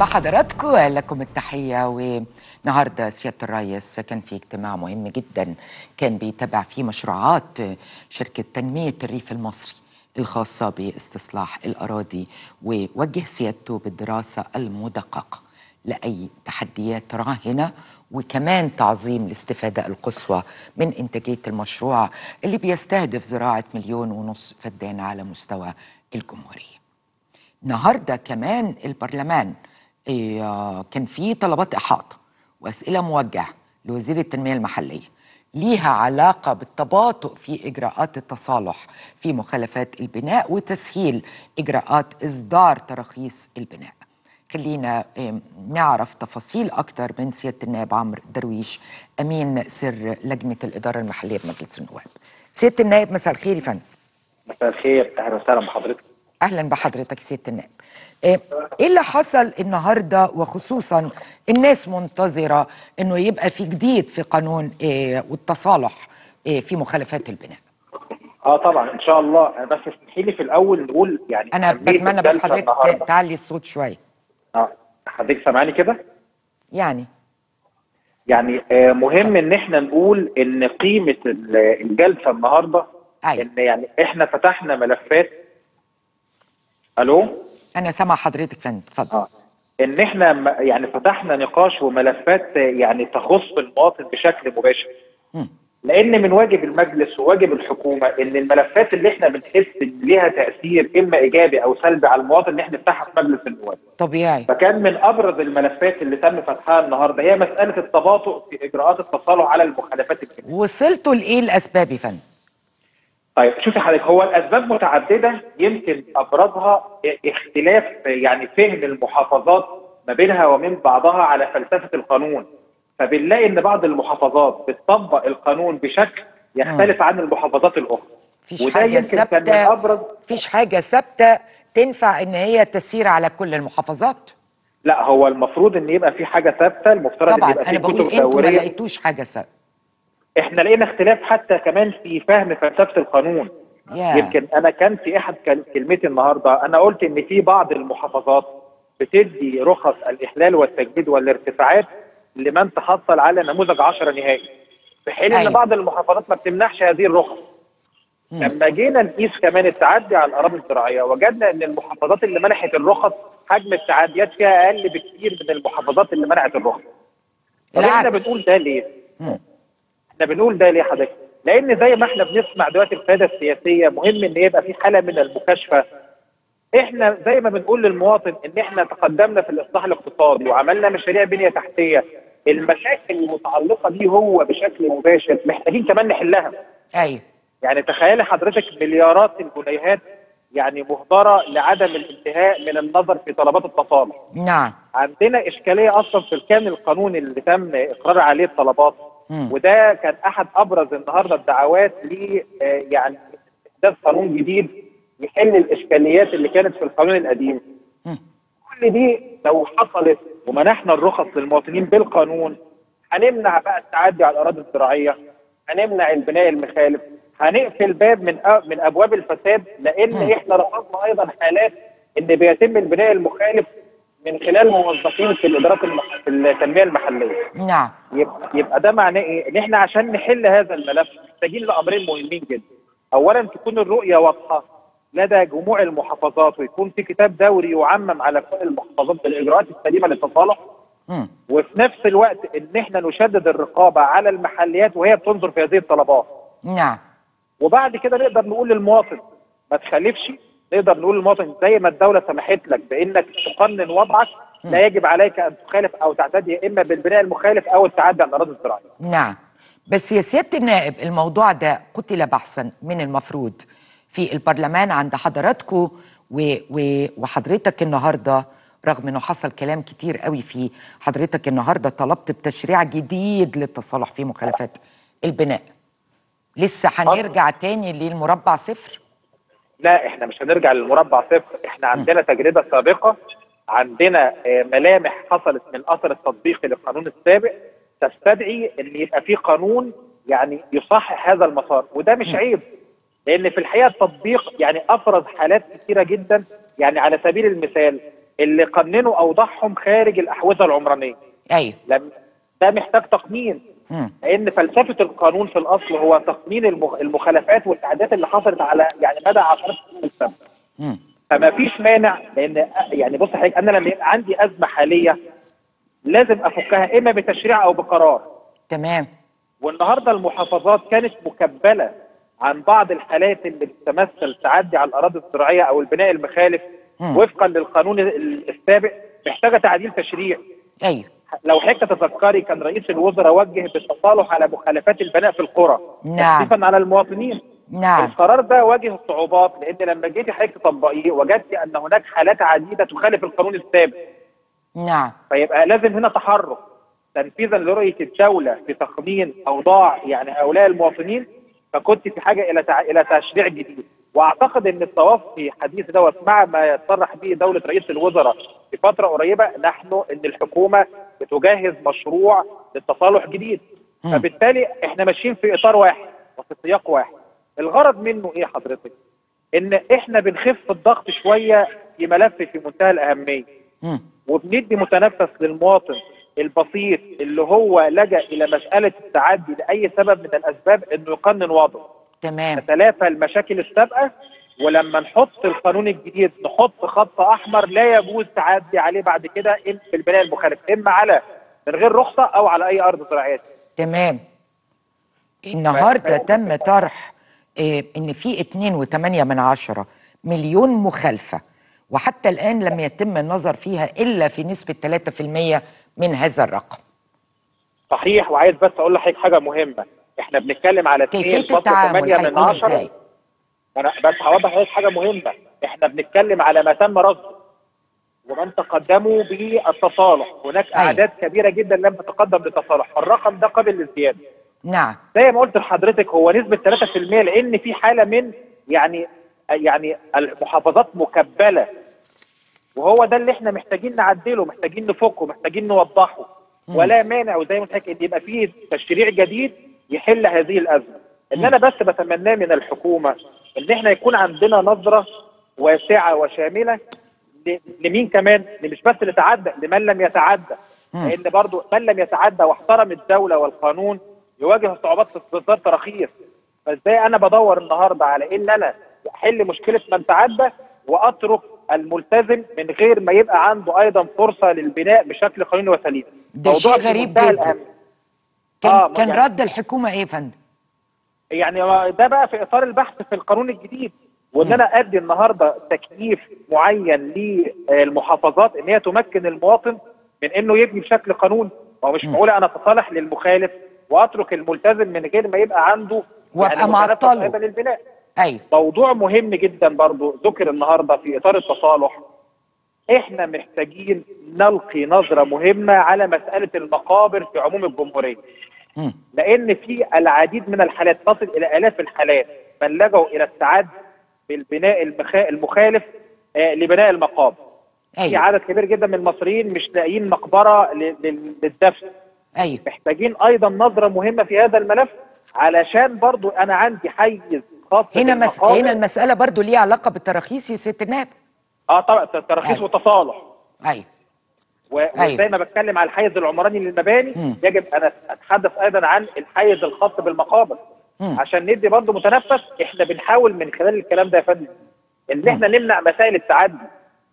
بحضراتكم لكم التحية. ونهاردة سيادة الرئيس كان في اجتماع مهم جدا كان بيتابع فيه مشروعات شركة تنمية الريف المصري الخاصة باستصلاح الأراضي، ووجه سيادته بالدراسة المدققة لأي تحديات راهنة وكمان تعظيم الاستفادة القصوى من إنتاجية المشروع اللي بيستهدف زراعة 1.5 مليون فدان على مستوى الجمهورية. النهارده كمان البرلمان كان فيه طلبات إحاطة وأسئلة موجهة لوزير التنمية المحلية ليها علاقة بالتباطؤ في إجراءات التصالح في مخالفات البناء وتسهيل إجراءات إصدار تراخيص البناء. خلينا نعرف تفاصيل أكتر من سيادة النائب عمرو درويش أمين سر لجنة الإدارة المحلية بمجلس النواب. سيادة النائب مساء الخير يا فندم. مساء الخير، أهلا وسهلا بحضرتك. أهلا بحضرتك سيادة النائب. إيه اللي حصل النهاردة، وخصوصا الناس منتظرة إنه يبقى في جديد في قانون والتصالح في مخالفات البناء؟ طبعا ان شاء الله. أنا بس اسمحي لي في الأول نقول يعني أنا بتمنى بس حضرتك تعلي الصوت شوية. حضرتك سامعني كده؟ يعني مهم ان احنا نقول ان قيمه الجلسه النهارده ان يعني احنا فتحنا ملفات. الو، انا سامع حضرتك فندم، اتفضل. ان احنا يعني فتحنا نقاش وملفات يعني تخص المواطن بشكل مباشر، لان من واجب المجلس وواجب الحكومه ان الملفات اللي احنا بنحس ان ليها تاثير اما ايجابي او سلبي على المواطن ان احنا نفتحها في مجلس النواب. طبيعي. فكان من ابرز الملفات اللي تم فتحها النهارده هي مساله التباطؤ في اجراءات التصالح على المخالفات البناء. وصلتوا لايه الاسباب يا فندم؟ طيب شوفي حضرتك، هو الاسباب متعدده، يمكن ابرزها اختلاف يعني فهم المحافظات ما بينها ومن بعضها على فلسفه القانون. فبنلاقي ان بعض المحافظات بتطبق القانون بشكل يختلف عن المحافظات الاخرى. مفيش حاجه ثابته تنفع ان هي تسير على كل المحافظات. لا، هو المفروض ان يبقى في حاجه ثابته، المفترض ان يبقى في كتب دوريه. طبعا انا بقول انتوا ما لقيتوش حاجه ثابته. احنا لقينا اختلاف حتى كمان في فهم فلسفه القانون. يمكن انا كان في احد كلمتي النهارده انا قلت ان في بعض المحافظات بتدي رخص الاحلال والتجديد والارتفاعات لمن تحصل على نموذج 10 نهائي، في حين ان بعض المحافظات ما بتمنحش هذه الرخص. لما جينا نقيس كمان التعدي على الاراضي الزراعيه وجدنا ان المحافظات اللي منحت الرخص حجم التعديات فيها اقل بكثير من المحافظات اللي منعت الرخص. طب احنا بنقول ده ليه؟ احنا بنقول ده ليه حضرتك؟ لان زي ما احنا بنسمع دلوقتي القياده السياسيه مهم ان يبقى في حاله من المكاشفه. احنا زي ما بنقول للمواطن ان احنا تقدمنا في الاصلاح الاقتصادي وعملنا مشاريع بنيه تحتيه، المشاكل المتعلقه بيه هو بشكل مباشر محتاجين كمان نحلها. ايوه. يعني تخيلي حضرتك مليارات الجنيهات يعني مهدره لعدم الانتهاء من النظر في طلبات التصالح. نعم. عندنا اشكاليه اصلا في الكيان القانوني اللي تم اقرار عليه الطلبات، وده كان احد ابرز النهارده الدعوات ل يعني احداث قانون جديد يحل الاشكاليات اللي كانت في القانون القديم. كل دي لو حصلت ومنحنا الرخص للمواطنين بالقانون هنمنع بقى التعدي على الاراضي الزراعيه، هنمنع البناء المخالف، هنقفل باب من ابواب الفساد، لان احنا رفضنا ايضا حالات ان بيتم البناء المخالف من خلال موظفين في الادارات في التنميه المحليه. نعم. يبقى ده معناه ايه؟ ان احنا عشان نحل هذا الملف محتاجين لامرين مهمين جدا. اولا تكون الرؤيه واضحه لدى جموع المحافظات ويكون في كتاب دوري يعمم على كل المحافظات بالاجراءات السليمه للتصالح. وفي نفس الوقت ان احنا نشدد الرقابه على المحليات وهي بتنظر في هذه الطلبات. نعم. وبعد كده نقدر نقول للمواطن ما تخالفش، نقدر نقول للمواطن زي ما الدوله سمحت لك بانك تقنن وضعك لا يجب عليك ان تخالف او تعتدي يا اما بالبناء المخالف او التعدي على الاراضي الزراعيه. نعم. بس يا سياده النائب الموضوع ده قتل بحثا من المفروض في البرلمان عند حضراتكم وحضرتك النهارده، رغم انه حصل كلام كتير قوي فيه، حضرتك النهارده طلبت بتشريع جديد للتصالح في مخالفات البناء. لسه هنرجع تاني للمربع صفر؟ لا، احنا مش هنرجع للمربع صفر، احنا عندنا تجربه سابقه، عندنا ملامح حصلت من اثر التطبيق للقانون السابق تستدعي ان يبقى في قانون يعني يصحح هذا المسار. وده مش عيب، لأن في الحقيقة التطبيق يعني أفرز حالات كثيرة جدا. يعني على سبيل المثال اللي قننوا اوضاعهم خارج الاحوزه العمرانيه. ايوه ده محتاج تقنين، لان فلسفه القانون في الاصل هو تقنين المخالفات والتعديات اللي حصلت على يعني مدى عشرات السنين. فما فيش مانع، لان يعني بص حضرتك، انا لما يبقى عندي ازمه حاليه لازم افكها اما بتشريع او بقرار. تمام. والنهارده المحافظات كانت مكبله عن بعض الحالات اللي بتتمثل تعدي على الاراضي الزراعيه او البناء المخالف وفقا للقانون السابق، محتاجه تعديل تشريع. ايوه. لو حضرتك تتذكري كان رئيس الوزراء وجه بالتصالح على مخالفات البناء في القرى. نعم. تخفيفا على المواطنين. نعم. القرار ده واجه صعوبات، لان لما جيتي حضرتك تطبقيه وجدت ان هناك حالات عديده تخالف القانون السابق. نعم. فيبقى لازم هنا تحرك تنفيذا لرؤيه الدوله في تقنين اوضاع يعني هؤلاء المواطنين، فكنت في حاجه الى تشريع جديد. واعتقد ان التوافي حديث دوت مع ما يصرح به دوله رئيس الوزراء في فتره قريبه نحن ان الحكومه بتجهز مشروع للتصالح جديد. فبالتالي احنا ماشيين في اطار واحد وفي سياق واحد. الغرض منه ايه حضرتك؟ ان احنا بنخف الضغط شويه في ملف في منتهى الاهميه. وبندي متنفس للمواطن البسيط اللي هو لجأ الى مساله التعدي لاي سبب من الاسباب انه يقنن وضعه. تمام. نتلافى المشاكل السابقه، ولما نحط القانون الجديد نحط خط احمر لا يجوز تعدي عليه بعد كده في البناء المخالف، اما على من غير رخصه او على اي ارض زراعيه. تمام. النهارده تم طرح ان في 2.8 مليون مخالفه، وحتى الان لم يتم النظر فيها الا في نسبه 3% من هذا الرقم. صحيح. وعايز بس اقول لحضرتك حاجه مهمه، احنا بنتكلم على 2.8. انا بس هوضح لحضرتك حاجه مهمه، احنا بنتكلم على ما تم رصده ومن تقدموا بالتصالح. هناك اعداد كبيره جدا لم تتقدم للتصالح، الرقم ده قابل للزياده. نعم. زي ما قلت لحضرتك هو نسبه 3%، لان في حاله من يعني المحافظات مكبله، وهو ده اللي احنا محتاجين نعدله، محتاجين نفكه، محتاجين نوضحه. ولا مانع، وزي ما قلت لك ان يبقى فيه تشريع جديد يحل هذه الازمه. انا بس بتمناه من الحكومه ان احنا يكون عندنا نظره واسعه وشامله لمين كمان؟ مش بس اللي تعدى، لمن لم يتعدى. لان برضه من لم يتعدى واحترم الدوله والقانون يواجه صعوبات في اصدار تراخيص. فازاي انا بدور النهارده على ان انا احل مشكله من تعدى واترك الملتزم من غير ما يبقى عنده ايضا فرصه للبناء بشكل قانوني وسليم. ده شيء غريب جدا. كان يعني رد الحكومه ايه يا فندم؟ يعني ده بقى في اطار البحث في القانون الجديد، وان انا ادي النهارده تكييف معين للمحافظات ان هي تمكن المواطن من انه يبني بشكل قانوني. ما هو مش معقول انا اتصالح للمخالف واترك الملتزم من غير ما يبقى عنده وابقى معطله للبناء. أيوة. موضوع مهم جدا برضو ذكر النهارده في اطار التصالح. احنا محتاجين نلقي نظره مهمه على مساله المقابر في عموم الجمهوريه. لان في العديد من الحالات تصل الى الاف الحالات من لجوا الى التعدي بالبناء المخالف لبناء المقابر. أيوة. في عدد كبير جدا من المصريين مش لاقيين مقبره للدفن. أيوة. محتاجين ايضا نظره مهمه في هذا الملف، علشان برضو انا عندي حيز هنا المسألة برضو ليها علاقة بالتراخيص يا سيادة النائب. طبعا التراخيص. أيوة. والتصالح. ايوه. وزي ما بتكلم على الحيز العمراني للمباني يجب أن أتحدث أيضا عن الحيز الخاص بالمقابر، عشان ندي برضو متنفس. احنا بنحاول من خلال الكلام ده يا فندم إن احنا نمنع مسائل التعدي،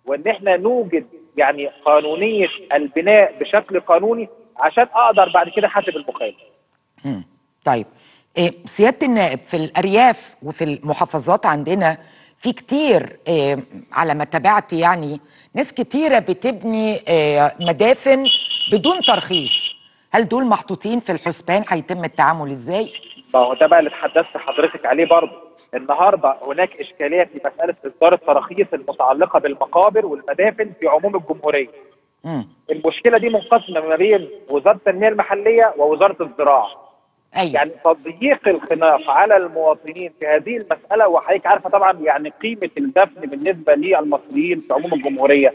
وإن احنا نوجد يعني قانونية البناء بشكل قانوني عشان أقدر بعد كده أحاسب المخالف. طيب سيادة النائب، في الأرياف وفي المحافظات عندنا في كتير على ما تابعت يعني ناس كتيرة بتبني مدافن بدون ترخيص. هل دول محطوطين في الحسبان؟ هيتم التعامل ازاي؟ ما هو ده بقى اللي اتحدثت حضرتك عليه برضه. النهارده هناك إشكالية في مسألة إصدار التراخيص المتعلقة بالمقابر والمدافن في عموم الجمهورية. المشكلة دي منقسمة ما بين وزارة التنمية المحلية ووزارة الزراعة. أيوة. يعني تضييق الخناق على المواطنين في هذه المسألة، وحضرتك عارفة طبعا يعني قيمة الدفن بالنسبة للمصريين في عموم الجمهورية.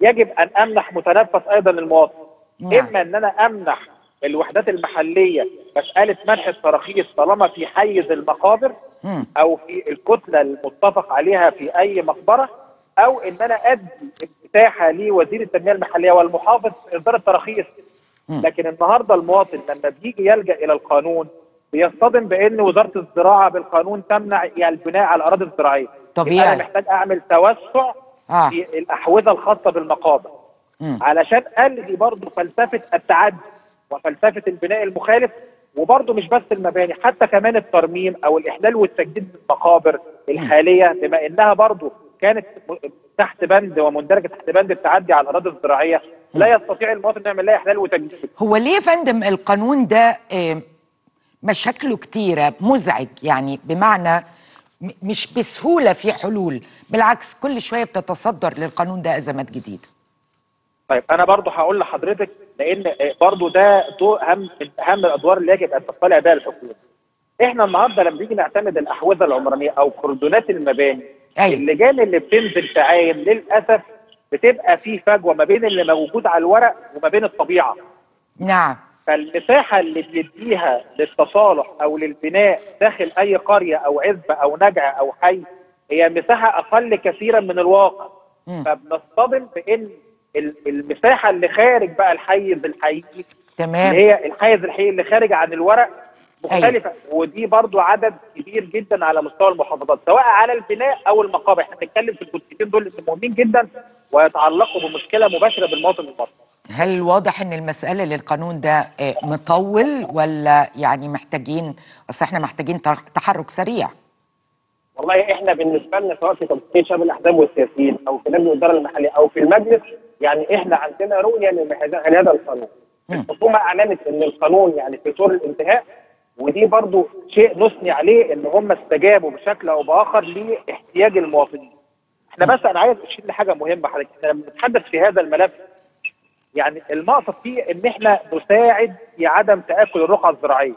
يجب أن أمنح متنفس أيضا للمواطن. إما أن أنا أمنح الوحدات المحلية مسألة منح التراخيص طالما في حيز المقابر أو في الكتلة المتفق عليها في أي مقبرة، أو إن أنا أدي إتاحة لوزير التنمية المحلية والمحافظ إصدار التراخيص. لكن النهارده المواطن لما بيجي يلجأ إلى القانون بيصطدم بأن وزارة الزراعة بالقانون تمنع البناء على الأراضي الزراعية. طبيعي. أنا محتاج أعمل توسع في الأحوزة الخاصة بالمقابر علشان ألغي برضه فلسفة التعدي وفلسفة البناء المخالف، وبرضه مش بس المباني، حتى كمان الترميم أو الإحلال والتجديد بالمقابر الحالية، بما إنها برضه كانت تحت بند ومندرجه تحت بند التعدي على الاراضي الزراعيه، لا يستطيع المواطن يعمل لها احلال وتجديد. هو ليه يا فندم القانون ده مشاكله كتيره مزعج، يعني بمعنى مش بسهوله في حلول، بالعكس كل شويه بتتصدر للقانون ده ازمات جديده. طيب انا برضه هقول لحضرتك، لان برضه ده من اهم الادوار اللي يجب ان تطلع بها الحكومه. احنا النهارده لما بنيجي نعتمد الاحوزه العمرانيه او كردونات المباني، اللجان اللي بتنزل تعاين للاسف بتبقى في فجوه ما بين اللي موجود على الورق وما بين الطبيعه. نعم. فالمساحه اللي بيديها للتصالح او للبناء داخل اي قريه او عزبه او نجعه او حي هي مساحه اقل كثيرا من الواقع. فبنصطدم بان المساحه اللي خارج بقى الحيز الحقيقي، تمام، اللي هي الحيز الحقيقي اللي خارج عن الورق مختلفة. ودي برضو عدد كبير جدا على مستوى المحافظات سواء على البناء او المقابر. احنا بنتكلم في الجزئيتين دول اللي مهمين جدا ويتعلقوا بمشكلة مباشرة بالمواطن المصري. هل واضح ان المسألة للقانون ده مطول، ولا يعني محتاجين، اصل احنا محتاجين تحرك سريع؟ والله احنا بالنسبة لنا سواء في تنسيق شباب الاحزاب والسياسيين او في لجنة الإدارة المحلية او في المجلس، يعني احنا عندنا رؤية لهذا القانون. الحكومة اعلنت ان القانون يعني في طور الانتهاء، ودي برضو شيء نثني عليه ان هم استجابوا بشكل او باخر لاحتياج المواطنين. احنا بس انا عايز اشير لحاجه مهمه حضرتك، احنا لما بنتحدث في هذا الملف يعني المقصد فيه ان احنا نساعد في عدم تاكل الرقعه الزراعيه.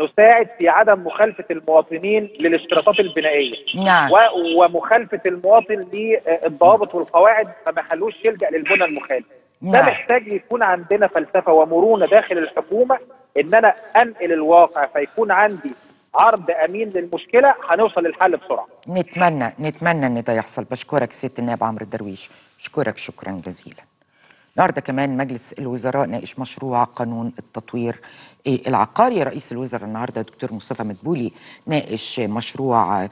نساعد في عدم مخالفه المواطنين للاشتراطات البنائيه. نعم. ومخالفه المواطن للضوابط والقواعد، فما خلوش يلجا للبنى المخالف. نعم. ده محتاج يكون عندنا فلسفه ومرونه داخل الحكومه ان انا انقل الواقع، فيكون عندي عرض امين للمشكله، هنوصل للحل بسرعه. نتمنى ان ده يحصل. بشكرك سياده النائب عمرو درويش، بشكرك شكرا جزيلا. النهارده كمان مجلس الوزراء ناقش مشروع قانون التطوير العقاري. رئيس الوزراء النهارده الدكتور مصطفى مدبولي ناقش مشروع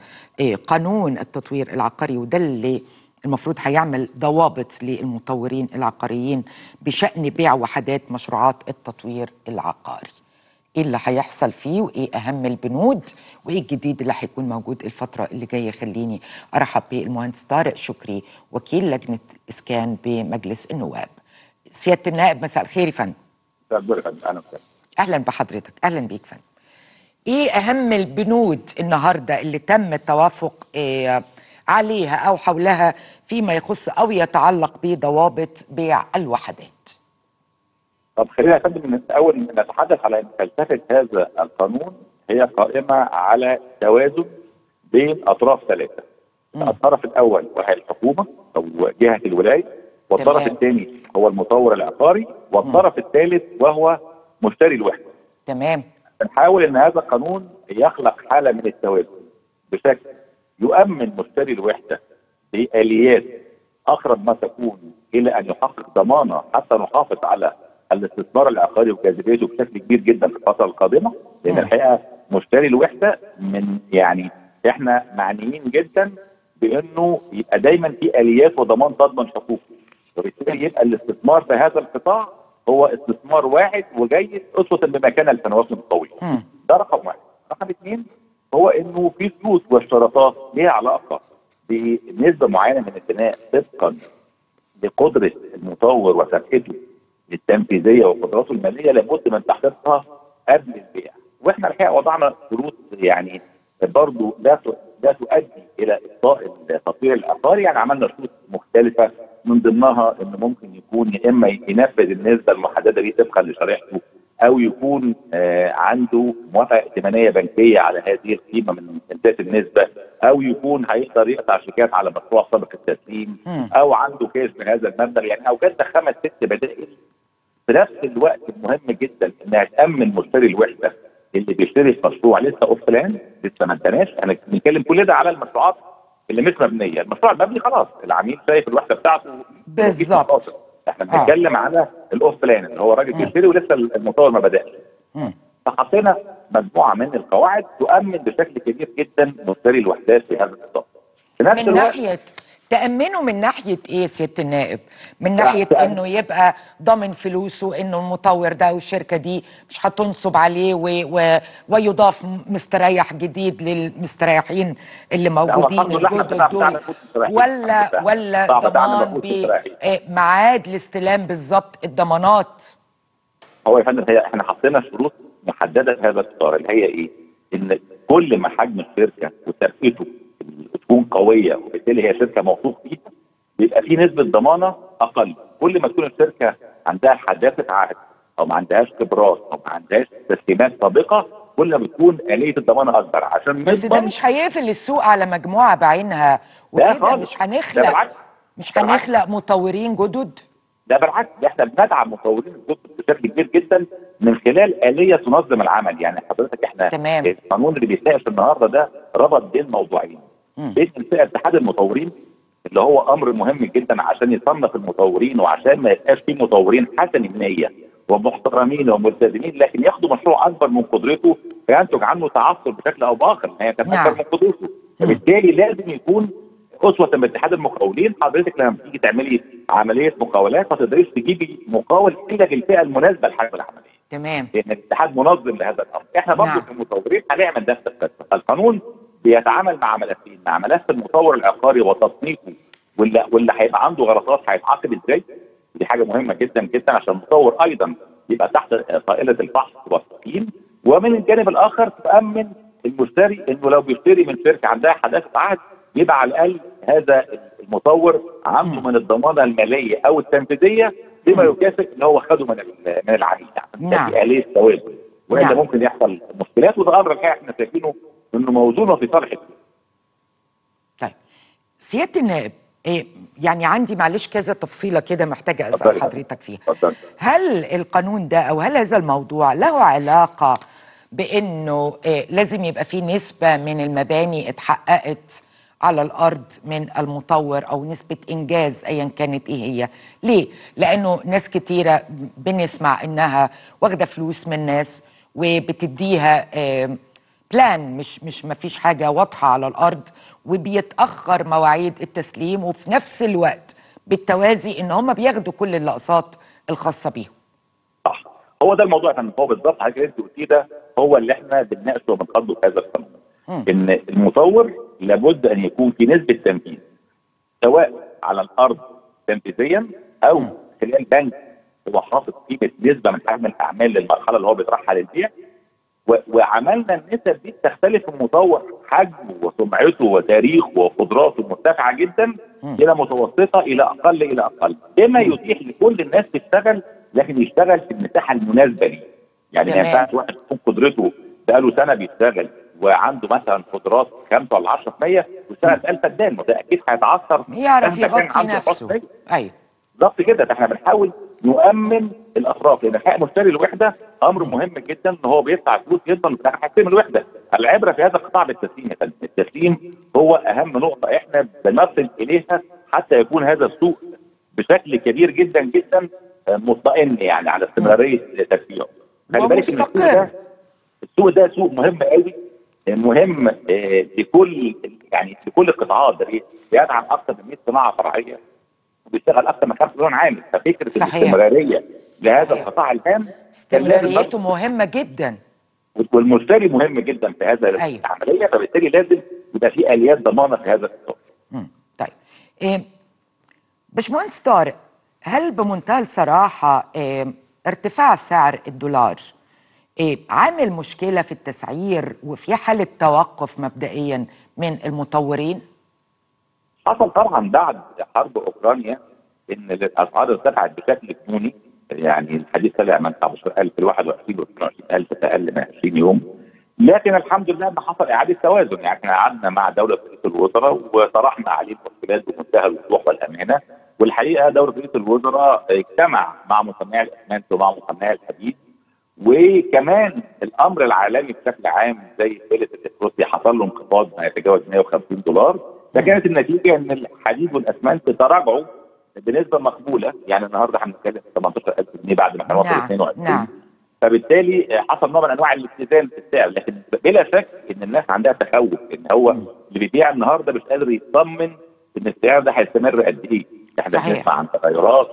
قانون التطوير العقاري، وده اللي المفروض هيعمل ضوابط للمطورين العقاريين بشأن بيع وحدات مشروعات التطوير العقاري. ايه اللي هيحصل فيه، وايه اهم البنود، وايه الجديد اللي هيكون موجود الفتره اللي جايه؟ خليني ارحب بالمهندس طارق شكري وكيل لجنه اسكان بمجلس النواب. سياده النائب مساء الخير يا فندم. اهلا بحضرتك. اهلا بيك فندم. ايه اهم البنود النهارده اللي تم التوافق عليها أو حولها فيما يخص أو يتعلق بضوابط بيع الوحدات؟ طب خلينا يا فندم من الأول نتحدث على أن فلسفة هذا القانون هي قائمة على توازن بين أطراف ثلاثة. الطرف الأول وهي الحكومة أو جهة الولاية، والطرف الثاني هو المطور العقاري، والطرف الثالث وهو مشتري الوحدة. تمام. بنحاول أن هذا القانون يخلق حالة من التوازن بشكل يؤمن مشتري الوحده باليات اقرب ما تكون الى ان يحقق ضمانه حتى نحافظ على الاستثمار العقاري وجاذبيته بشكل كبير جدا في الفتره القادمه، لان الحقيقه مشتري الوحده من يعني احنا معنيين جدا بانه يبقى دايما في اليات وضمان تضمن حقوقه، وبالتالي يبقى الاستثمار في هذا القطاع هو استثمار واعد وجيد اسوه بما كان السنوات الطويله. ده رقم واحد. رقم اثنين هو انه في شروط واشتراطات ليها علاقه بنسبه معينه من البناء طبقا لقدره المطور وكفاءته التنفيذيه وقدراته الماليه لابد من تحقيقها قبل البيع. واحنا الحقيقه وضعنا شروط يعني برضه لا تؤدي الى ابطاء التطوير العقاري، يعني عملنا شروط مختلفه من ضمنها انه ممكن يكون يا اما ينفذ النسبه المحدده دي طبقا لشريحته، أو يكون عنده موافقة ائتمانية بنكية على هذه القيمة من إمتداد النسبة، أو يكون هيقدر يقطع شيكات على مشروع سابق التسليم، أو عنده كاش بهذا المبلغ، يعني أوجدنا 5 6 بدائل. في نفس الوقت مهم جدا إنها تأمن مشتري الوحدة اللي بيشتري في مشروع لسه أوف بلان، لسه ما انتناش، احنا بنتكلم كل ده على المشروعات اللي مش مبنية. المشروع المبني خلاص العميل شايف الوحدة بتاعته بالظبط. احنا بنتكلم على الاوف بلان اللي هو الراجل بيشتري ولسه المطور ما بداش. فحطينا مجموعه من القواعد تؤمن بشكل كبير جدا مشتري الوحدات في هذا النطاق. من ناحيه تأمنه من ناحيه ايه يا سياده النائب؟ من ناحيه انه يبقى ضامن فلوسه، انه المطور ده والشركه دي مش هتنصب عليه ويضاف مستريح جديد للمستريحين اللي موجودين دول، ولا ضمان بميعاد الاستلام بالظبط الضمانات. هو يا فندم احنا حطينا شروط محدده في هذا الاطار اللي هي ايه؟ ان كل ما حجم الشركه وترقيته تكون قويه وبالتالي هي شركه موثوق فيها بيبقى في نسبه ضمانه اقل، كل ما تكون الشركه عندها حداثه عهد او ما عندهاش خبرات او ما عندهاش تسليمات سابقه كل ما بتكون آلية الضمانه اكبر عشان بس ده مش هيقفل السوق على مجموعه بعينها وكده، مش هنخلق مطورين جدد. ده بالعكس، ده احنا بندعم مطورين الجدد بشكل كبير جدا من خلال آلية تنظم العمل. يعني حضرتك احنا تمام. القانون اللي بيتناقش النهارده ده ربط بين موضوعين، بين اتحاد المطورين اللي هو امر مهم جدا عشان يصنف المطورين وعشان ما يبقاش في مطورين حسن النيه ومحترمين وملتزمين لكن ياخدوا مشروع اكبر من قدرته فينتج عنه تعثر بشكل او باخر، هي كانت اكبر من قدرته، فبالتالي لازم يكون اسوه باتحاد المقاولين. حضرتك لما بتيجي تعملي عمليه مقاولات ما تقدريش تجيبي مقاول الا للفئه المناسبه لحجم العمليه. تمام. لان الاتحاد منظم لهذا الامر، احنا برضه كمطورين هنعمل ده في القانون بيتعامل مع ملفين، مع ملف المطور العقاري وتصنيفه واللي هيبقى عنده غلطات هيتعاقب ازاي؟ دي حاجه مهمه جدا جدا عشان المطور ايضا يبقى تحت طائله الفحص والتقييم، ومن الجانب الاخر تامن المشتري انه لو بيشتري من شركه عندها حداثه عهد يبقى على الاقل هذا المطور عنده من الضمانه الماليه او التنفيذيه بما يكافئ ان هو خده من العميل عشان تبقى آلية توازن، وإلا ممكن يحصل مشكلات، وده امر الحقيقه احنا شايفينه انه موزونه في صالح. طيب سياده النائب يعني عندي معلش كذا تفصيله كده محتاجه اسال حضرتك فيها. هل القانون ده او هل هذا الموضوع له علاقه بانه لازم يبقى في نسبه من المباني اتحققت على الارض من المطور او نسبه انجاز ايا كانت ايه هي؟ ليه؟ لانه ناس كتيره بنسمع انها واخده فلوس من ناس وبتديها بلان مش مفيش حاجه واضحه على الارض وبيتاخر مواعيد التسليم، وفي نفس الوقت بالتوازي ان هم بياخدوا كل اللقصات الخاصه بيهم. صح، هو ده الموضوع يا هو بالظبط حضرتك انت قلتيه، ده هو اللي احنا بنناقشه وبنقضه في هذا القانون. ان المطور لابد ان يكون في نسبه تنفيذ سواء على الارض تنفيذيا او خلال بنك هو حاطط قيمه نسبه من حجم الاعمال للمرحله اللي هو بيطرحها للبيع، وعملنا النسب دي بتختلف المطور حجمه وسمعته وتاريخه وقدراته مرتفعه جدا الى متوسطه الى اقل الى اقل، بما يتيح لكل الناس تشتغل لكن يشتغل في المساحه المناسبه ليه. يعني ما ينفعش واحد تكون قدرته بقاله سنه بيشتغل وعنده مثلا قدرات 5 ولا 10% واشتغل بقاله فدان، ما ده اكيد هيتعثر يعرف يغطي نفسه. ايوه بالظبط كده، ده احنا بنحاول نؤمن الاطراف لان حق مشتري الوحده امر مهم جدا ان هو بيدفع فلوس جدا بتاع تسليم الوحده. العبره في هذا القطاع بالتسليم، التسليم هو اهم نقطه احنا بنصل اليها حتى يكون هذا السوق بشكل كبير جدا جدا مطمئن يعني على استمراريه تسليمه. خلي بالك ان السوق ده سوق مهم قوي، مهم لكل يعني لكل القطاعات، ده بيدعم اكثر من 100 صناعه فرعيه بيشتغل اكثر من 5 مليون عامل، ففكره الاستمراريه لهذا القطاع الهام استمراريته مهمه جدا والمشتري مهم جدا في هذا العمليه، فبالتالي لازم يبقى في اليات ضمانه في هذا القطاع. طيب باشمهندس طارق، هل بمنتهى الصراحه ارتفاع سعر الدولار عامل مشكله في التسعير وفي حاله توقف مبدئيا من المطورين؟ حصل طبعا بعد حرب اوكرانيا ان الاسعار ارتفعت بشكل جنوني، يعني الحديث طلع من 19000 ل 21 و 22000 في اقل من 20 يوم، لكن الحمد لله ان حصل اعاده توازن. يعني احنا قعدنا مع دوله رئيس الوزراء وطرحنا عليه المشكلات بمنتهى الوضوح والامانه، والحقيقه دوله رئيس الوزراء اجتمع مع مصنعي الاسمنت ومع مصنعي الحديد، وكمان الامر العالمي بشكل عام زي فيله الروسي حصل له انخفاض ما يتجاوز $150، فكانت النتيجه ان الحديد والاسمنت تراجعوا بنسبه مقبوله، يعني النهارده هنتكلم في 18000 جنيه بعد ما هنوصل 22. نعم. فبالتالي حصل نوع من انواع الالتزام في السعر، لكن بلا شك ان الناس عندها تخوف ان هو اللي بيبيع النهارده مش قادر يطمن ان السعر ده هيستمر قد ايه. احنا بنسمع عن تغيرات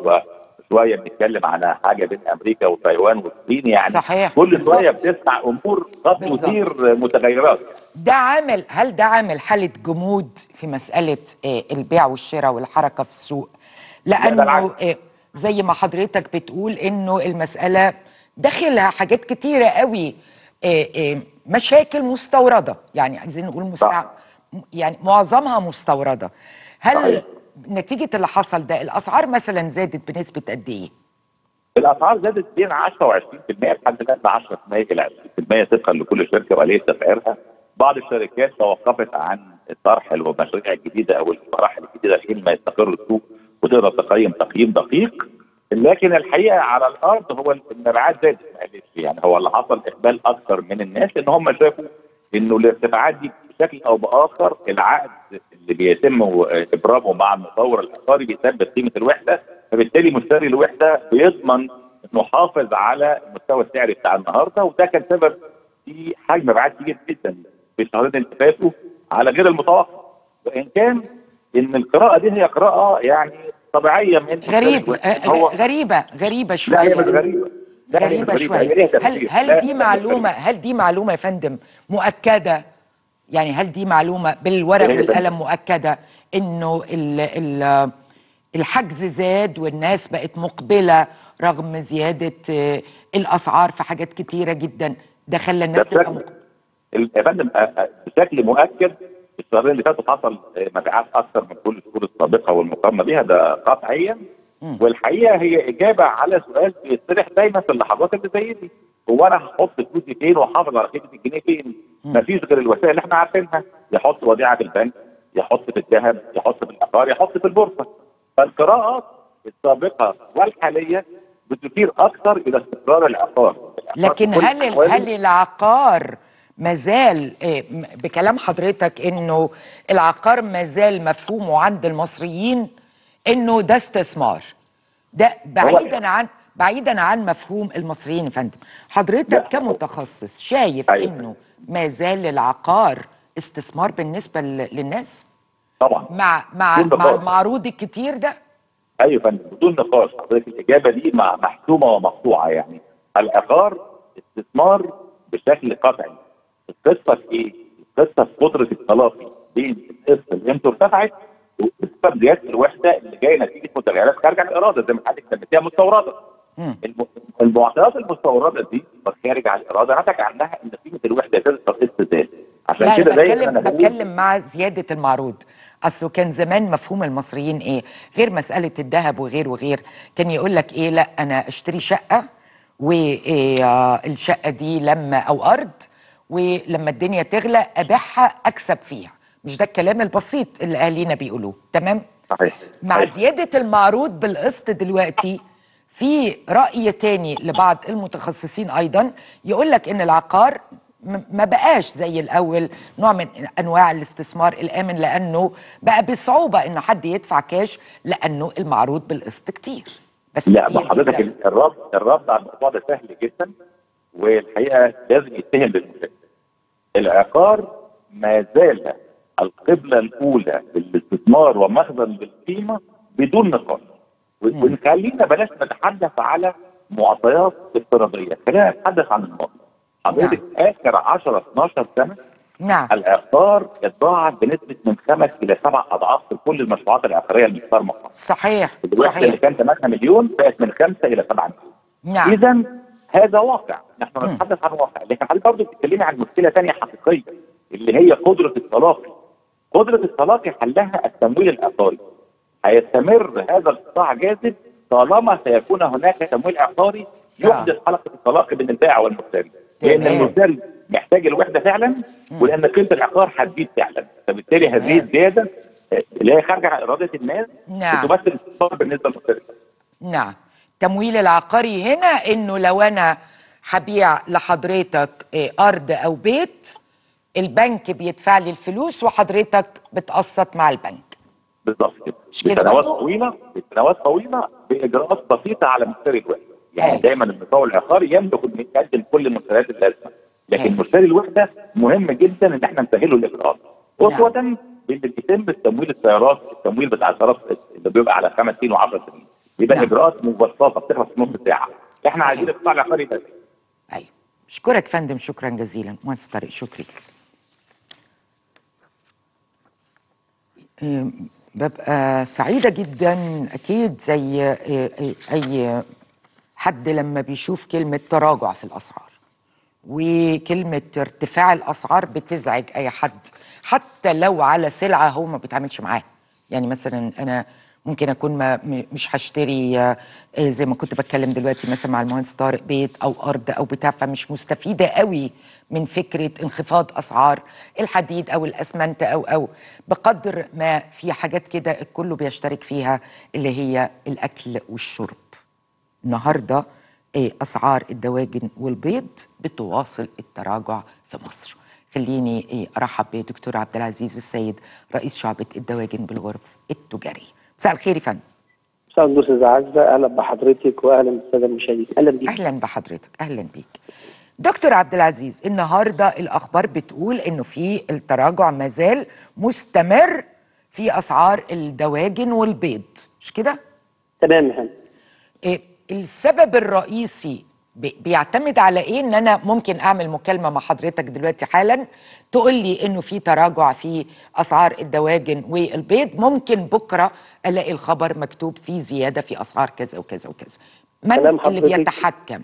وشويه بنتكلم على حاجه بين امريكا وتايوان والصين، يعني صحيح. كل شويه بتسمع امور قد تثير متغيرات. ده عامل، هل ده عامل حاله جمود في مساله البيع والشراء والحركه في السوق؟ لانه زي ما حضرتك بتقول انه المساله داخلها حاجات كتيره قوي، مشاكل مستورده، يعني عايزين نقول يعني معظمها مستورده. هل صحيح. نتيجه اللي حصل ده الاسعار مثلا زادت بنسبه قد ايه؟ الاسعار زادت بين 10 و20% لحد الان، 10% الى 20% ثقا لكل شركه واليه تسعيرها. بعض الشركات توقفت عن طرح المشاريع الجديده او المراحل الجديده لحين ما يستقر السوق وتقدر تقيم تقييم دقيق، لكن الحقيقه على الارض هو المبيعات زادت، يعني هو اللي حصل اقبال اكثر من الناس ان هم شافوا انه الارتفاعات دي بشكل او باخر العقد اللي بيتم ابرامه مع المطور العقاري بيثبت قيمه الوحده، فبالتالي مشتري الوحده بيضمن انه يحافظ على مستوى السعر بتاع النهارده، وده كان سبب في حجم مبيعات كبير جدا في الشهرين اللي فاتوا على غير المتوقع، وان كان ان القراءه دي هي قراءه يعني طبيعيه من غريبه شويه. لا هي مش غريبه شويه. هل دي معلومه يا فندم مؤكده؟ يعني هل دي معلومه بالورق والقلم مؤكده انه الحجز زاد والناس بقت مقبله رغم زياده الاسعار في حاجات كتيره جدا، ده خلى الناس تبقى مقبله؟ يا فندم بشكل مؤكد الشهرين اللي فاتوا حصل مبيعات اكثر من كل الشهور السابقه والمقارنه بها، ده قطعيا. والحقيقه هي اجابه على سؤال بيطرح دايما في اللحظات اللي زي دي، هو انا هحط فلوسي فين واحافظ على قيمه الجنيه فين؟ مفيش غير الوسائل اللي احنا عارفينها، يحط وديعه في البنك، يحط في الذهب، يحط في العقار، يحط في البورصه. فالقراءات السابقه والحاليه بتشير اكثر الى استقرار العقار. لكن هل العقار مازال بكلام حضرتك انه العقار مازال مفهومه عند المصريين انه ده استثمار، ده بعيدا عن مفهوم المصريين يا فندم، حضرتك كمتخصص شايف انه مازال العقار استثمار بالنسبه للناس؟ طبعا مع المعروض الكتير ده. ايوه يا فندم بدون نقاش، حضرتك الاجابه دي محسومه ومقطوعه، يعني العقار استثمار بشكل قطعي. القصه في ايه؟ القصه في قدره التلاقي بين القصه اللي انت ارتفعت وسبب زياده الوحده اللي جايه نتيجه متغيرات خارجه عن الاراده زي ما حضرتك سميتيها مستورده. المعطيات المستورده دي خارج عن الاراده نتج عنها ان قيمه الوحده زادت تنقيص زاد، عشان كده دايما انا بتكلم مع زياده المعروض. اصله كان زمان مفهوم المصريين ايه؟ غير مساله الذهب وغير كان يقول لك ايه، لا انا اشتري شقه والشقه دي لما او ارض ولما الدنيا تغلى ابيعها اكسب فيها، مش ده الكلام البسيط اللي اهالينا بيقولوه، تمام؟ صحيح. مع زياده المعروض بالقسط دلوقتي في راي تاني لبعض المتخصصين ايضا يقول لك ان العقار ما بقاش زي الاول نوع من انواع الاستثمار الامن، لانه بقى بصعوبه ان حد يدفع كاش لانه المعروض بالقسط كتير. بس لا حضرتك الربط على الموضوع ده سهل جدا، والحقيقه لازم يتهم بالمشكله. العقار ما زال القبله الاولى للاستثمار ومخزن للقيمه بدون نقاش، وخلينا بلاش نتحدث على معطيات افتراضيه، خلينا نتحدث عن الماضي. حضرتك اخر 10 12 سنه العقار اتضاعف بنسبه من 5 إلى 7 أضعاف في كل المشروعات العقاريه اللي بتتم. صحيح. اللي كان 8 مليون بقت من 5 إلى 7 مليون. نعم. اذا هذا واقع، نحن نتحدث عن واقع، لكن حضرتك برضه بتتكلمي عن مشكله ثانيه حقيقيه اللي هي قدره التلاقي. قدره التلاقي حلها التمويل العقاري. هيستمر هذا القطاع جاذب طالما سيكون هناك تمويل عقاري يحدث حلقه التلاقي بين البائع والمشتري، لان المشتري محتاج الوحده فعلا، ولان قيمه العقار هتزيد فعلا، فبالتالي هذه الزياده اللي هي خارجه عن اراده الناس بتمثل استثمار بالنسبه للمشتري. نعم. التمويل العقاري هنا انه لو انا هبيع لحضرتك ارض او بيت البنك بيدفع لي الفلوس وحضرتك بتقسط مع البنك. بالظبط كده بسنوات طويله باجراءات بسيطه على مشتري الوحده. يعني دايما المطور العقاري يملك يقدم كل المشتريات اللازمه، لكن مشتري الوحده مهم جدا ان احنا نسهله الاجراءات. اسوه بيتم تمويل السيارات، التمويل بتاع السيارات اللي بيبقى على 5 سنين و10 سنين بيبقى اجراءات مبسطه بتخلص في نص ساعه. احنا عايزين القطاع العقاري ده. ايوه اشكرك فندم، شكرا جزيلا مهندس طارق شكري. ببقى سعيدة جدا أكيد زي أي حد لما بيشوف كلمة تراجع في الأسعار، وكلمة ارتفاع الأسعار بتزعج أي حد حتى لو على سلعة هو ما بيتعاملش معاها. يعني مثلا أنا ممكن أكون مش هشتري زي ما كنت بتكلم دلوقتي مثلا مع المهندس طارق بيت أو أرض أو بتاع، فمش مستفيدة قوي من فكرة انخفاض أسعار الحديد أو الأسمنت أو بقدر ما في حاجات كده الكل بيشترك فيها اللي هي الأكل والشرب. النهاردة أسعار الدواجن والبيض بتواصل التراجع في مصر. خليني أرحب بدكتور عبد العزيز السيد رئيس شعبة الدواجن بالغرف التجارية. مساء الخير يا فندم. مساء النور يا أستاذة عزة، أهلا بحضرتك وأهلا بالسادة المشاهدين. أهلا بيك. أهلا بحضرتك، أهلا بيك. دكتور عبد العزيز، النهارده الاخبار بتقول انه في التراجع مازال مستمر في اسعار الدواجن والبيض، مش كده؟ تمام يا فندم. السبب الرئيسي بيعتمد على ايه؟ ان انا ممكن اعمل مكالمه مع حضرتك دلوقتي حالا تقول لي انه في تراجع في اسعار الدواجن والبيض، ممكن بكره الاقي الخبر مكتوب في زياده في اسعار كذا وكذا وكذا. من اللي بيتحكم؟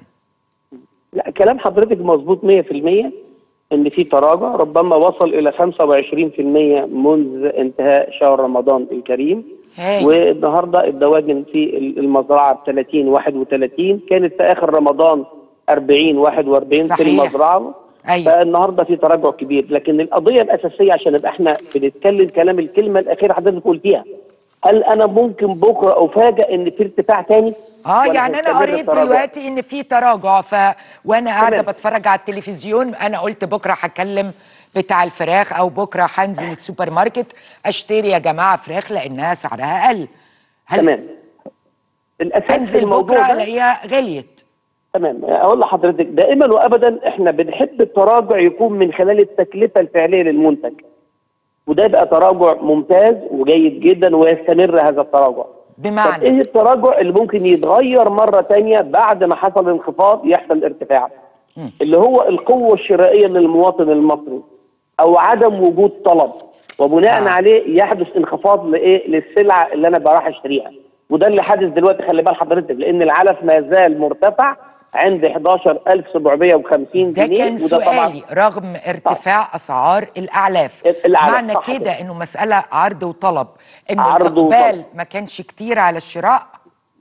لا كلام حضرتك مظبوط 100%، ان في تراجع ربما وصل الى 25% منذ انتهاء شهر رمضان الكريم. والنهارده الدواجن في المزرعه ب 30 31، كانت في اخر رمضان 40 41 في المزرعه. فالنهارده في تراجع كبير، لكن القضيه الاساسيه عشان نبقى احنا بنتكلم كلام الكلمه الاخيره حضرتك قلتيها، هل انا ممكن بكره افاجئ ان في ارتفاع تاني؟ يعني انا قريت دلوقتي ان في تراجع وانا قاعده بتفرج على التلفزيون انا قلت بكره هكلم بتاع الفراخ او بكره هنزل السوبر ماركت اشتري يا جماعه فراخ لانها سعرها قل. تمام. انزل بكره الاقيها غليت. تمام. اقول لحضرتك دائما وابدا احنا بنحب التراجع يكون من خلال التكلفه الفعليه للمنتج، وده يبقى تراجع ممتاز وجيد جدا ويستمر هذا التراجع. بمعنى ايه التراجع اللي ممكن يتغير مره ثانيه بعد ما حصل انخفاض يحصل ارتفاع؟ اللي هو القوه الشرائيه للمواطن المصري او عدم وجود طلب، وبناء عليه يحدث انخفاض لايه؟ للسلعه اللي انا بروح اشتريها، وده اللي حادث دلوقتي. خلي بال حضرتك لان العلف ما زال مرتفع عند 11750 جنيه. ده كان سؤالي رغم ارتفاع أسعار الأعلاف. معنى كده إنه مسألة عرض وطلب، إن الإقبال ما كانش كتير على الشراء.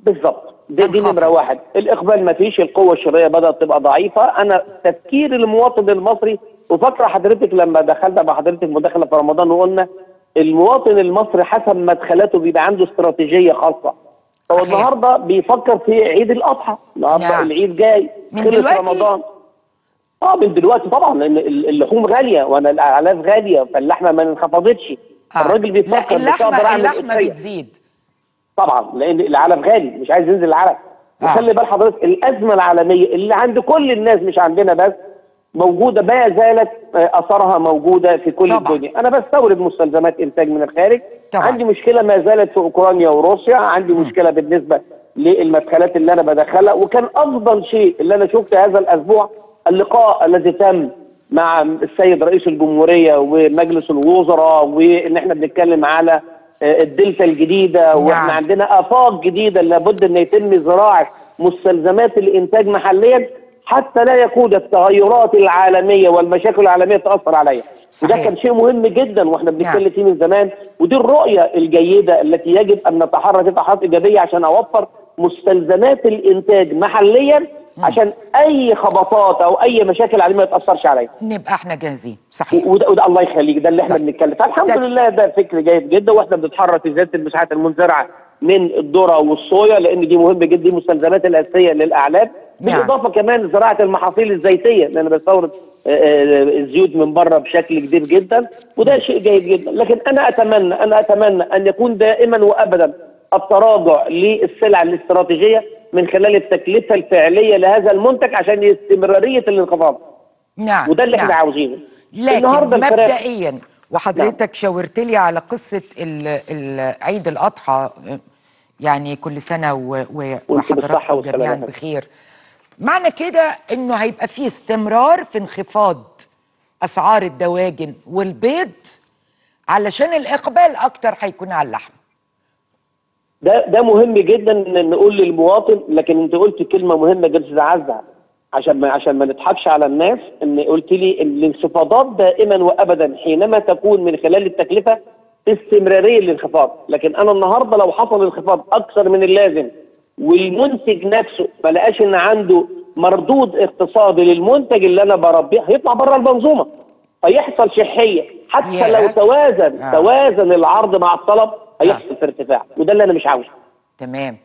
بالظبط، دي نمرة واحد، الإقبال ما فيش، القوة الشرائية بدأت تبقى ضعيفة. أنا تفكير المواطن المصري، وفاكرة حضرتك لما دخلنا مع حضرتك مداخلة في رمضان وقلنا المواطن المصري حسب مدخلاته بيبقى عنده استراتيجية خاصة. هو النهارده بيفكر في عيد الاضحى، النهارده العيد جاي من دلوقتي رمضان. من دلوقتي طبعا، لان اللحوم غاليه والاعلاف غاليه، فاللحمه ما انخفضتش. الراجل بيفكر مش هقدر اعمل اللحمه بتزيد طبعا لان العلف غالي، مش عايز ينزل العلف. وخلي بال حضرتك الازمه العالميه اللي عند كل الناس مش عندنا بس موجوده، ما زالت اثرها موجوده في كل الدنيا. انا بستورد مستلزمات انتاج من الخارج، عندي مشكله ما زالت في اوكرانيا وروسيا، عندي مشكله بالنسبه للمدخلات اللي انا بدخلها. وكان افضل شيء اللي انا شفته هذا الاسبوع اللقاء الذي تم مع السيد رئيس الجمهوريه ومجلس الوزراء، وان احنا بنتكلم على الدلتا الجديده واحنا عندنا افاق جديده لابد ان يتم زراعه مستلزمات الانتاج محليا حتى لا يكون التغيرات العالميه والمشاكل العالميه تاثر عليها. وده كان شيء مهم جدا واحنا بنتكلم فيه من زمان، ودي الرؤيه الجيده التي يجب ان نتحرك فيها خطوات ايجابيه عشان اوفر مستلزمات الانتاج محليا عشان اي خبطات او اي مشاكل عالميه ما تاثرش عليها، نبقى احنا جاهزين. صحيح. وده الله يخليك، ده اللي احنا بنتكلم. فالحمد لله ده فكر جيد جدا، واحنا بنتحرك في زياده المساحات المنزرعه من الذره والصويا، لان دي مهمه جدا، دي مستلزمات الاساسيه للاعلاف. بالاضافه كمان زراعه المحاصيل الزيتيه، لان بستورد الزيوت من بره بشكل كبير جدا، وده شيء جيد جدا. لكن انا اتمنى ان يكون دائما وابدا التراجع للسلع الاستراتيجيه من خلال التكلفه الفعليه لهذا المنتج عشان استمراريه الانخفاض. نعم، وده اللي احنا عاوزينه. لكن مبدئيا وحضرتك شاورت لي على قصه عيد الاضحى، يعني كل سنه وحضراتكم جميعا بخير. معنى كده انه هيبقى فيه استمرار في انخفاض اسعار الدواجن والبيض علشان الاقبال اكتر هيكون على اللحم. ده مهم جدا ان نقول للمواطن. لكن انت قلت كلمه مهمه جدا عزه، عشان ما نضحكش على الناس، ان قلت لي ان الانخفاضات دائما وابدا حينما تكون من خلال التكلفه استمراريه للانخفاض. لكن انا النهارده لو حصل انخفاض اكثر من اللازم والمنتج نفسه ما لقاش ان عنده مردود اقتصادي للمنتج اللي انا بربيه، هيطلع بره المنظومه، فيحصل شحيه. حتى لو توازن العرض مع الطلب هيحصل في ارتفاع، وده اللي انا مش عاوزه. تمام.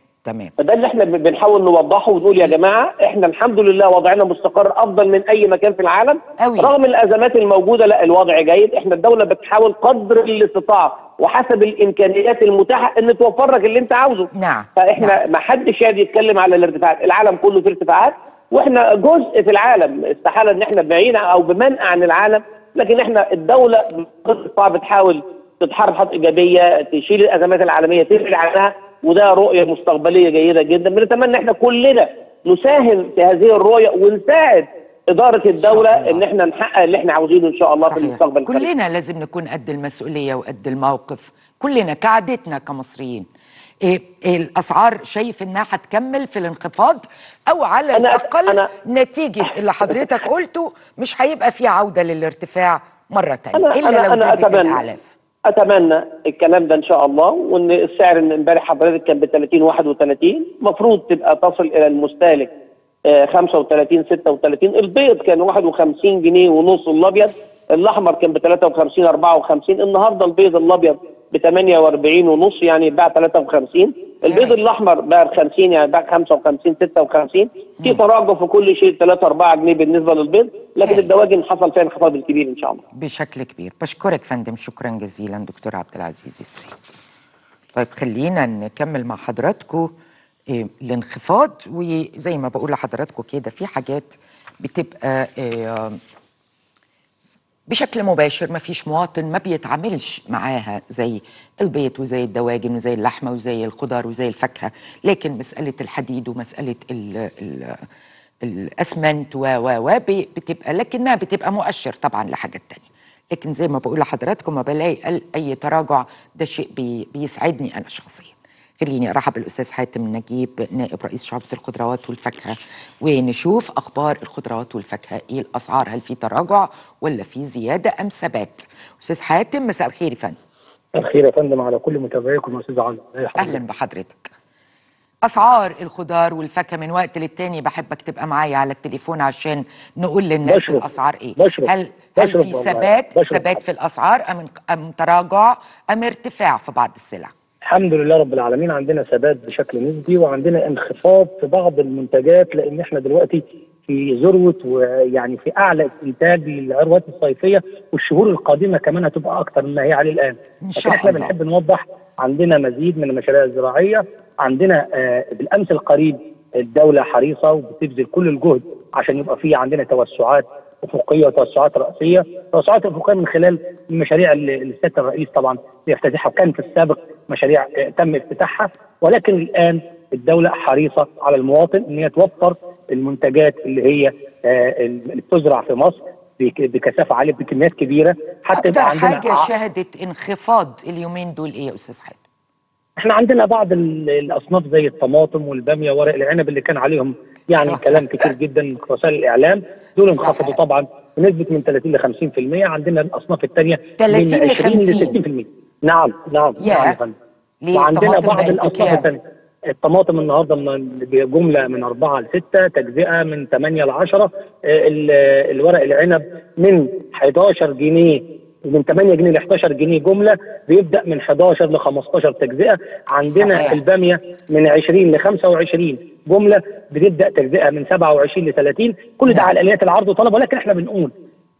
فده اللي احنا بنحاول نوضحه ونقول يا جماعه احنا الحمد لله وضعنا مستقر افضل من اي مكان في العالم أوي. رغم الازمات الموجوده، لا الوضع جيد. احنا الدوله بتحاول قدر الاستطاعه وحسب الامكانيات المتاحه ان توفر لك اللي انت عاوزه. نعم. فاحنا ما حدش قاعد يتكلم على الارتفاعات، العالم كله في ارتفاعات واحنا جزء في العالم، استحاله ان احنا بعيد او بمنأى عن العالم. لكن احنا الدوله بتحاول تتحرك خطوات ايجابيه، تشيل الازمات العالميه تبعد عنها، وده رؤيه مستقبليه جيده جدا. بنتمنى احنا كلنا نساهم في هذه الرؤيه ونساعد اداره الدوله ان احنا نحقق اللي احنا عاوزينه ان شاء الله. صحيح. في المستقبل كلنا لازم نكون قد المسؤوليه وقد الموقف، كلنا كعادتنا كمصريين. الاسعار شايف انها هتكمل في الانخفاض، او على الاقل نتيجه اللي حضرتك قلته مش هيبقى في عوده للارتفاع مره ثانيه الا لو زادت الاعلاف. اتمنى الكلام ده ان شاء الله. وان السعر اللي امبارح حضرتك كان ب 30 31، المفروض تبقى تصل الى المستهلك 35 36. البيض كان 51 جنيه ونص، الابيض الاحمر كان ب 53 54. النهارده البيض الابيض ب 48 ونص، يعني باع 53. البيض الاحمر باع ب 50، يعني باع 55 56. في تراجع في كل شيء 3 4 جنيه بالنسبه للبيض، لكن الدواجن حصل فيها انخفاض كبير ان شاء الله بشكل كبير. بشكرك فندم، شكرا جزيلا دكتور عبد العزيز السيد. طيب خلينا نكمل مع حضراتكم الانخفاض، وزي ما بقول لحضراتكم كده في حاجات بتبقى بشكل مباشر، ما فيش مواطن ما بيتعاملش معاها، زي البيض وزي الدواجن وزي اللحمه وزي الخضار وزي الفاكهه. لكن مساله الحديد ومساله الاسمنت و بتبقى، لكنها بتبقى مؤشر طبعا لحاجات تانية. لكن زي ما بقول لحضراتكم ما بلاقي اي تراجع، ده شيء بيسعدني انا شخصيا. خليني ارحب بالاستاذ حاتم نجيب نائب رئيس شعبة الخضروات والفاكهه، ونشوف اخبار الخضروات والفاكهه، ايه الاسعار، هل في تراجع ولا في زياده ام ثبات؟ استاذ حاتم مساء الخير يا فندم. مساء الخير يا فندم على كل متابعيكم يا استاذ عزة. اهلا بحضرتك. اسعار الخضار والفاكهه من وقت للتاني بحبك تبقى معايا على التليفون عشان نقول للناس الاسعار ايه. هل في ثبات في الاسعار ام تراجع ام ارتفاع في بعض السلع؟ الحمد لله رب العالمين، عندنا ثبات بشكل نسبي وعندنا انخفاض في بعض المنتجات، لان احنا دلوقتي في ذروه، ويعني في اعلى انتاج للعروات الصيفيه، والشهور القادمه كمان هتبقى اكتر مما هي عليه الان. لكن احنا بنحب نوضح عندنا مزيد من المشاريع الزراعيه. عندنا بالامس القريب الدوله حريصه وبتبذل كل الجهد عشان يبقى في عندنا توسعات افقيه وتوسعات راسيه. التوسعات الافقيه من خلال المشاريع اللي سياده الرئيس طبعا بيفتتحها، وكان في السابق مشاريع تم افتتاحها، ولكن الان الدوله حريصه على المواطن ان هي توفر المنتجات اللي هي اللي بتزرع في مصر بكثافه عاليه بكميات كبيره. حتى يبقى عندنا حاجه شهدت انخفاض اليومين دول ايه يا استاذ حاتم؟ احنا عندنا بعض الاصناف زي الطماطم والباميه ورق العنب اللي كان عليهم يعني كلام كتير جدا من وسائل الاعلام، دول انخفضوا طبعا بنسبه من 30 ل 50%. عندنا الاصناف الثانيه 30 ل 50 ل 60%. نعم يا فندم. وعندنا بعض الاصناف الثانيه الطماطم النهارده جمله من 4 ل 6، تجزئه من 8 ل 10، الورق العنب من 11 جنيه من 8 جنيه ل 11 جنيه جمله، بيبدا من 11 ل 15 تجزئه. عندنا صحيح. الباميه من 20 ل 25 جمله بتبدا تجزئه من 27 ل 30، كل ده على اليات العرض والطلب. ولكن احنا بنقول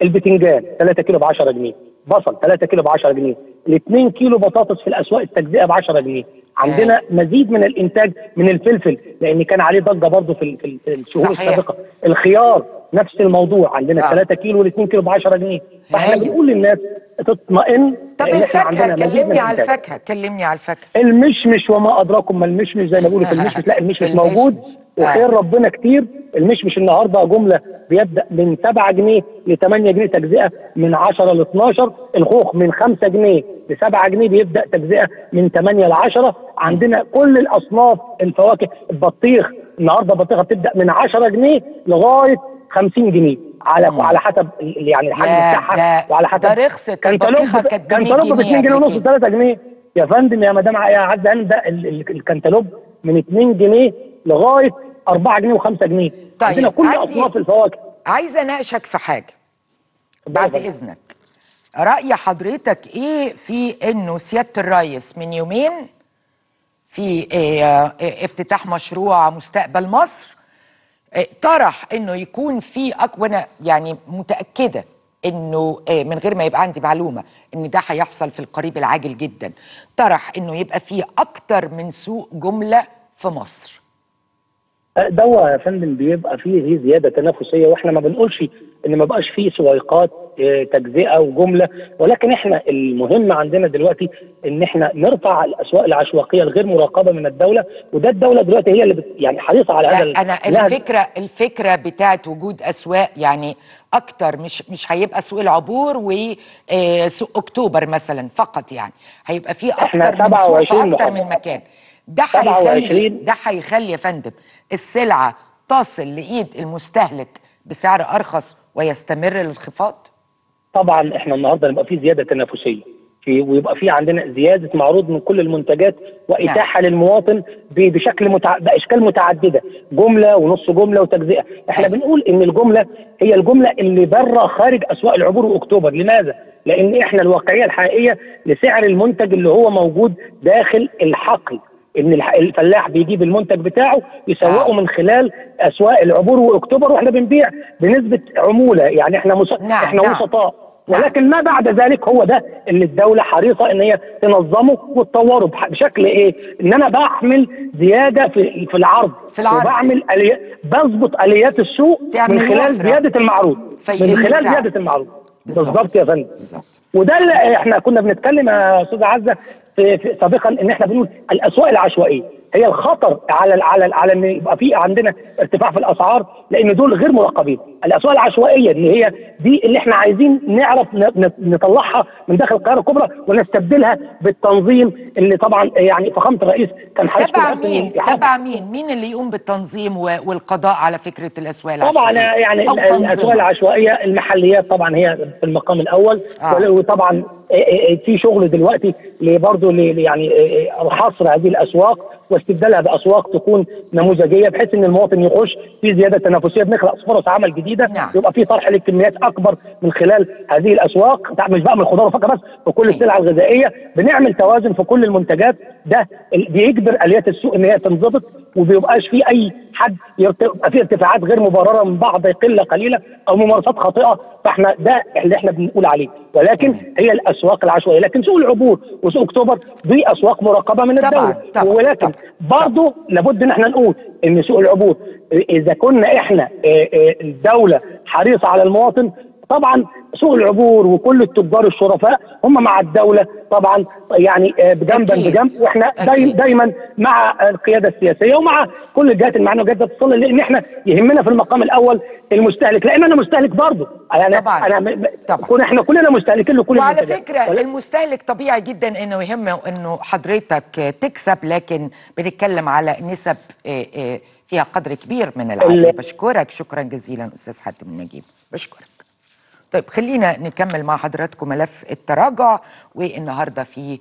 البتنجان 3 كيلو ب 10 جنيه، بصل 3 كيلو ب 10 جنيه، ال2 كيلو بطاطس في الاسواق التجزئه ب 10 جنيه. عندنا مزيد من الانتاج من الفلفل لان كان عليه ضجه برضه في الشهور السابقه. الخيار نفس الموضوع، عندنا 3 كيلو و2 كيلو ب 10 جنيه، فاحنا بنقول للناس تطمئن. طب الفاكهه، كلمني على الفاكهه، كلمني على الفاكهه. المشمش وما ادراكم ما المشمش، زي ما بيقولوا في المشمش، لا المشمش موجود وخير ربنا كتير. المشمش النهارده جمله بيبدا من 7 جنيه ل 8 جنيه تجزئه، من 10 ل 12. الخوخ من 5 جنيه ل 7 جنيه بيبدا تجزئه من 8 ل 10. عندنا كل الاصناف الفواكه. البطيخ النهارده بطيخه بتبدا من 10 جنيه لغايه 50 جنيه على حسب يعني الحجم بتاعها وعلى حسب تاريخ. كانتالوب ب 2 جنيه ونص 3 جنيه يا فندم يا مدام يا عزه هانم، ده الكنتالوب من 2 جنيه لغايه 4 جنيه و5 جنيه. طيب عندنا كل اصناف الفواكه. عايزه اناقشك في حاجه بعد اذنك. راي حضرتك ايه في انه سياده الرئيس من يومين في افتتاح مشروع مستقبل مصر طرح انه يكون في وانا يعني متاكده انه من غير ما يبقى عندي معلومه ان ده هيحصل في القريب العاجل جدا، طرح انه يبقى في اكتر من سوق جمله في مصر. ده يا فندم بيبقى فيه زياده تنافسيه، واحنا ما بنقولش ان ما بقاش فيه سويقات تجزئه وجمله، ولكن احنا المهم عندنا دلوقتي ان احنا نرفع الاسواق العشوائيه الغير مراقبه من الدوله، وده الدوله دلوقتي هي اللي يعني حريصه على هذا. انا الفكره بتاعت وجود اسواق يعني اكتر، مش هيبقى سوق العبور وسوق اكتوبر مثلا فقط، يعني هيبقى فيه اكتر من سوق اكتر من مكان. ده هيخلي يا فندم السلعه تصل لايد المستهلك بسعر ارخص ويستمر الانخفاض. طبعا احنا النهارده يبقى في زياده تنافسيه ويبقى في عندنا زياده معروض من كل المنتجات واتاحه للمواطن بشكل باشكال متعدده، جمله ونص جمله وتجزئه. احنا بنقول ان الجمله هي الجمله اللي بره خارج اسواق العبور واكتوبر. لماذا؟ لان احنا الواقعيه الحقيقيه لسعر المنتج اللي هو موجود داخل الحقل، ان الفلاح بيجيب المنتج بتاعه يسوقه من خلال اسواق العبور واكتوبر، واحنا بنبيع بنسبه عموله، يعني احنا وسطاء. ولكن ما بعد ذلك هو ده اللي الدوله حريصه ان هي تنظمه وتطوره بشكل ايه؟ ان انا بعمل زياده في العرض، وبعمل بظبط اليات السوق من خلال زياده المعروض، بالظبط يا فندم. وده اللي احنا كنا بنتكلم يا استاذه عزه سابقا، ان احنا بنقول الاسواق العشوائيه هي الخطر على ان يبقى في عندنا ارتفاع في الاسعار، لان دول غير مراقبين. الاسواق العشوائيه اللي هي دي اللي احنا عايزين نعرف نطلعها من داخل القاهره الكبرى ونستبدلها بالتنظيم اللي طبعا يعني فخامه الرئيس كان حاسس. تبع مين اللي يقوم بالتنظيم والقضاء على فكره الاسواق العشوائيه؟ طبعا يعني الاسواق العشوائيه المحليات طبعا هي في المقام الاول، وطبعا في شغل دلوقتي برضه يعني حصر هذه الاسواق واستبدالها باسواق تكون نموذجيه، بحيث ان المواطن يخش في زياده تنافسيه، بنخلق فرص عمل جديده، يبقى في طرح للكميات اكبر من خلال هذه الاسواق، مش بقى من الخضار والفاكهه بس، وكل السلع الغذائيه بنعمل توازن في كل المنتجات. ده بيجبر اليات السوق ان هي تنضبط، وبيبقاش في اي حد يبقى في ارتفاعات غير مبرره من بعض قله قليله او ممارسات خاطئه. فاحنا ده اللي احنا بنقول عليه، ولكن هي الاسواق العشوائيه. لكن سوق العبور وسوق اكتوبر دي اسواق مراقبه من الدوله، ولكن برضه لابد ان احنا نقول ان سوق العبور اذا كنا احنا الدوله حريصه على المواطن، طبعا سوق العبور وكل التجار الشرفاء هم مع الدوله طبعا يعني بجنب، واحنا دايما مع القياده السياسيه ومع كل الجهات المعنيه وجهات ذات السلطه، لان احنا يهمنا في المقام الاول المستهلك، لان انا مستهلك برضه. طبعا احنا كلنا مستهلكين لكل. وعلى فكره المستهلك طبيعي جدا انه يهمه انه حضرتك تكسب، لكن بنتكلم على نسب فيها قدر كبير من العدل. بشكرك شكرا جزيلا استاذ حاتم نجيب، بشكرك. طيب خلينا نكمل مع حضراتكم ملف التراجع، والنهارده في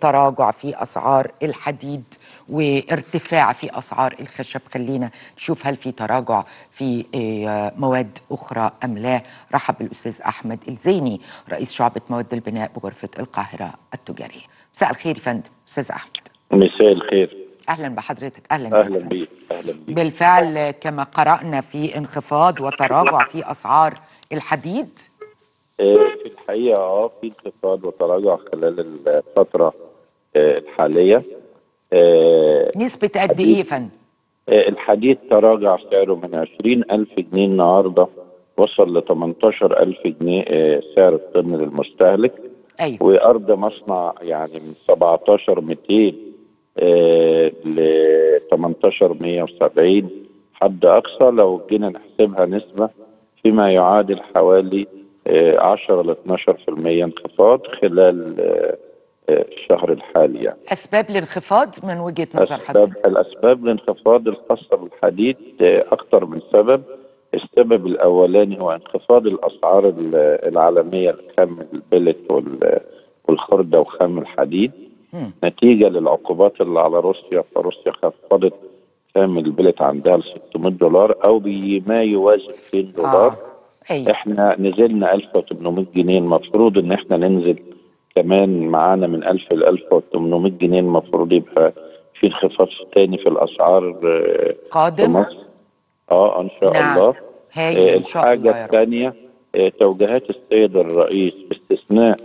تراجع في أسعار الحديد وارتفاع في أسعار الخشب. خلينا نشوف هل في تراجع في مواد أخرى أم لا. رحب بالأستاذ أحمد الزيني رئيس شعبة مواد البناء بغرفة القاهرة التجارية. مساء الخير يا فندم. أستاذ أحمد مساء الخير، أهلا بحضرتك. أهلا بيك. بالفعل كما قرأنا في انخفاض وتراجع في أسعار الحديد. في الحقيقة في انخفاض وتراجع خلال الفترة الحالية. نسبة قد ايه يا فندم؟ الحديد تراجع سعره من 20,000 جنيه النهارده وصل ل 18,000 جنيه سعر الطن للمستهلك. ايوه. وارض مصنع يعني من 17,200 ل 18,170 حد اقصى. لو جينا نحسبها نسبة فيما يعادل حوالي 10 ل 12% انخفاض خلال الشهر الحالي. يعني اسباب الانخفاض من وجهه نظر حضرتك؟ الاسباب الانخفاض الخاصه بالحديد اكثر من سبب. السبب الاولاني هو انخفاض الاسعار العالميه لخام البلت والخرده وخام الحديد نتيجه للعقوبات اللي على روسيا. فروسيا خفضت خام البلت عندها ل $600 او بما يوازي $200. أيوة. احنا نزلنا 1800 جنيه، المفروض ان احنا ننزل كمان معانا من 1000 ل 1800 جنيه، المفروض يبقى في انخفاض تاني في الاسعار قادم في مصر. ان شاء الله. إن شاء الله. الحاجه الثانيه توجيهات السيد الرئيس باستثناء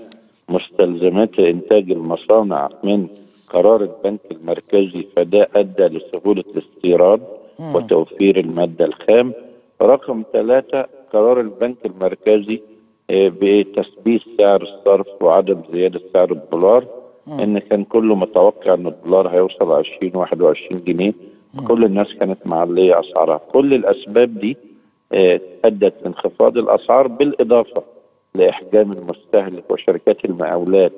مستلزمات انتاج المصانع من قرار البنك المركزي، فده ادى لسهوله الاستيراد وتوفير الماده الخام. رقم 3 قرار البنك المركزي بتثبيت سعر الصرف وعدم زياده سعر الدولار. ان كان كله متوقع ان الدولار هيوصل 20-21 جنيه، كل الناس كانت معليه اسعارها. كل الاسباب دي ادت لانخفاض الاسعار، بالاضافه لاحجام المستهلك وشركات المقاولات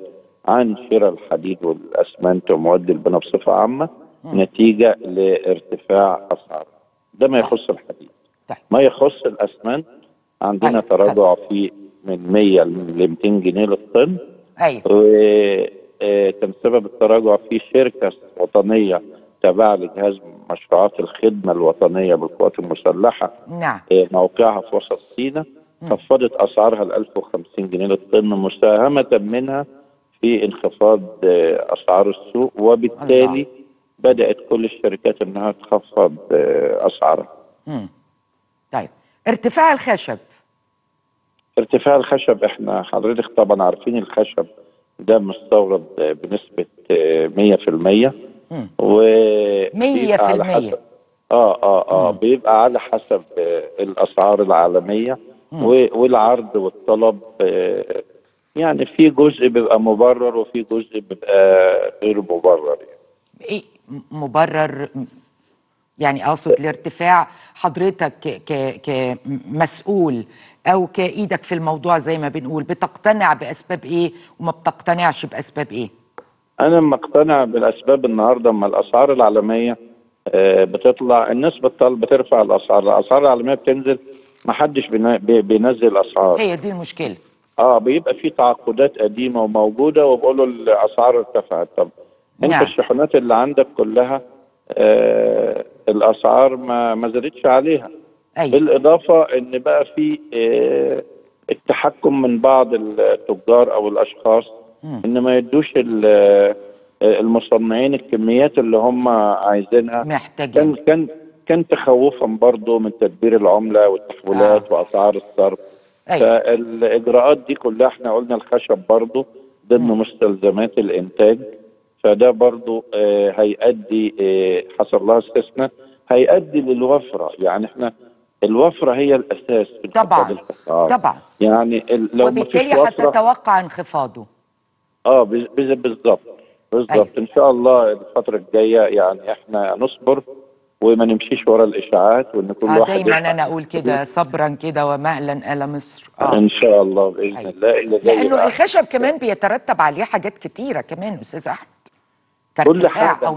عن شراء الحديد والاسمنت ومواد البناء بصفه عامه نتيجه لارتفاع اسعار. ده ما يخص الحديد. ما يخص الاسمنت عندنا تراجع فيه من 100 ل 200 جنيه للطن. ايوه. وكان سبب التراجع في شركه وطنيه تابعه لجهاز مشروعات الخدمه الوطنيه بالقوات المسلحه. نعم. موقعها في وسط سيناء خفضت اسعارها ل 1050 جنيه للطن، مساهمه منها في انخفاض اسعار السوق، وبالتالي بدات كل الشركات انها تخفض اسعارها. طيب ارتفاع الخشب. احنا حضرتك طبعا عارفين الخشب ده مستورد بنسبه 100%. 100%. بيبقى على حسب الاسعار العالميه والعرض والطلب. يعني في جزء بيبقى مبرر وفي جزء بيبقى غير مبرر. يعني ايه مبرر؟ يعني اقصد الارتفاع حضرتك كمسؤول او كايدك في الموضوع زي ما بنقول، بتقتنع باسباب ايه وما بتقتنعش باسباب ايه؟ انا مقتنع بالاسباب. النهارده اما الاسعار العالميه بتطلع، الناس بترفع الاسعار، الاسعار العالميه بتنزل، ما حدش بينزل اسعار. هي دي المشكله. بيبقى في تعاقدات قديمه وموجوده وبيقولوا الاسعار ارتفعت. طب انت الشحنات اللي عندك كلها الاسعار ما زادتش عليها. أيوة. بالاضافه ان بقى في التحكم من بعض التجار او الاشخاص ان ما يدوش المصنعين الكميات اللي هم عايزينها، محتاجين. كان تخوفهم برضه من تدبير العمله والتحويلات واسعار الصرف. أيوة. فالاجراءات دي كلها احنا قلنا الخشب برضه ضمن مستلزمات الانتاج، فده برضه هيؤدي حصل لها استثناء، هيؤدي للوفره. يعني احنا الوفره هي الاساس في طبعا طبعا. يعني لو وبالتالي هتتوقع انخفاضه. بالظبط بالظبط. أيوة. ان شاء الله الفتره الجايه يعني احنا نصبر وما نمشيش ورا الاشاعات، وان كل واحد دايما انا اقول كده، صبرا كده ومهلا الى مصر. ان شاء الله باذن الله. لانه الخشب كمان بيترتب عليه حاجات كتيره كمان استاذ احمد. كل حاجه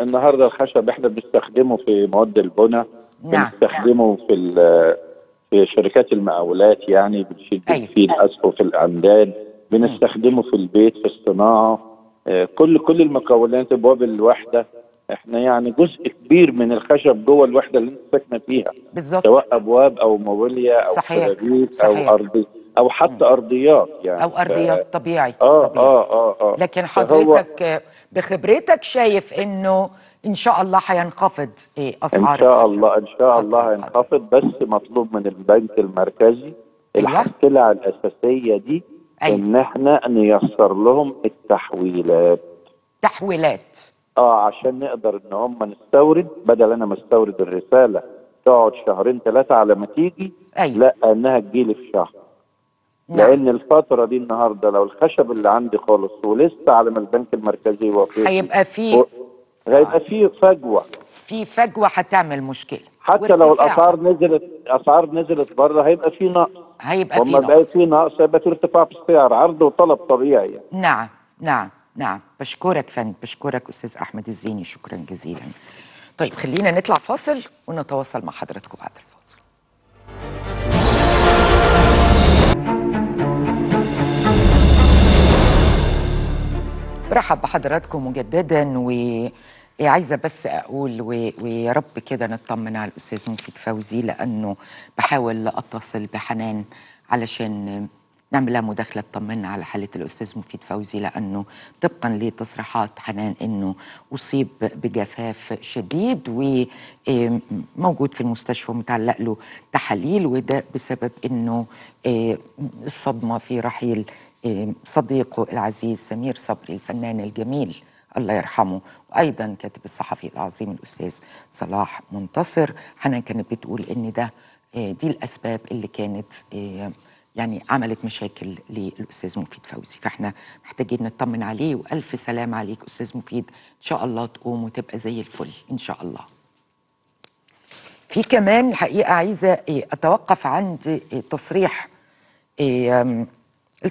النهارده الخشب احنا بنستخدمه في مواد البناء، بنستخدمه في في شركات المقاولات، يعني بنفيد اسقف في العمدان، بنستخدمه في البيت، في الصناعه، كل المقاولات، ابواب الوحده، احنا يعني جزء كبير من الخشب جوه الوحده اللي انت ساكنه فيها بالظبط، سواء ابواب او موبيليا او سرابيك او ارضي او حتى ارضيات، يعني او ارضيات طبيعي. لكن حضرتك بخبرتك شايف انه ان شاء الله هينخفض اسعار؟ ان شاء الله هينخفض، بس مطلوب من البنك المركزي السلع الاساسيه دي ان احنا نيسر لهم التحويلات عشان نقدر ان هم نستورد، بدل انا ما استورد الرساله تقعد شهرين ثلاثه على ما تيجي، لا انها تجيلي في شهر. لان الفتره دي النهارده لو الخشب اللي عندي خالص ولسه على ما البنك المركزي يوافق، هيبقى فيه فجوه، هتعمل مشكله. حتى لو الاسعار نزلت، بره هيبقى فيه نقص، هيبقى فيه ارتفاع في السعر، عرض وطلب طبيعي يعني. نعم. بشكرك فندم، بشكرك استاذ احمد الزيني، شكرا جزيلا. طيب خلينا نطلع فاصل ونتواصل مع حضراتكم بعد الفاصل. برحب بحضراتكم مجددا، وعايزه بس اقول ويا رب كده نطمن على الاستاذ مفيد فوزي، لانه بحاول اتصل بحنان علشان نعمل لها مداخله تطمنا على حاله الاستاذ مفيد فوزي، لانه طبقا لتصريحات حنان انه اصيب بجفاف شديد وموجود في المستشفى ومتعلق له تحاليل، وده بسبب انه الصدمه في رحيل صديقه العزيز سمير صبري الفنان الجميل الله يرحمه، وايضا كاتب الصحفي العظيم الاستاذ صلاح منتصر. حنان كانت بتقول ان دي الاسباب اللي كانت يعني عملت مشاكل للاستاذ مفيد فوزي، فاحنا محتاجين نطمن عليه، والف سلام عليك استاذ مفيد، ان شاء الله تقوم وتبقى زي الفل ان شاء الله. في كمان الحقيقه عايزه اتوقف عند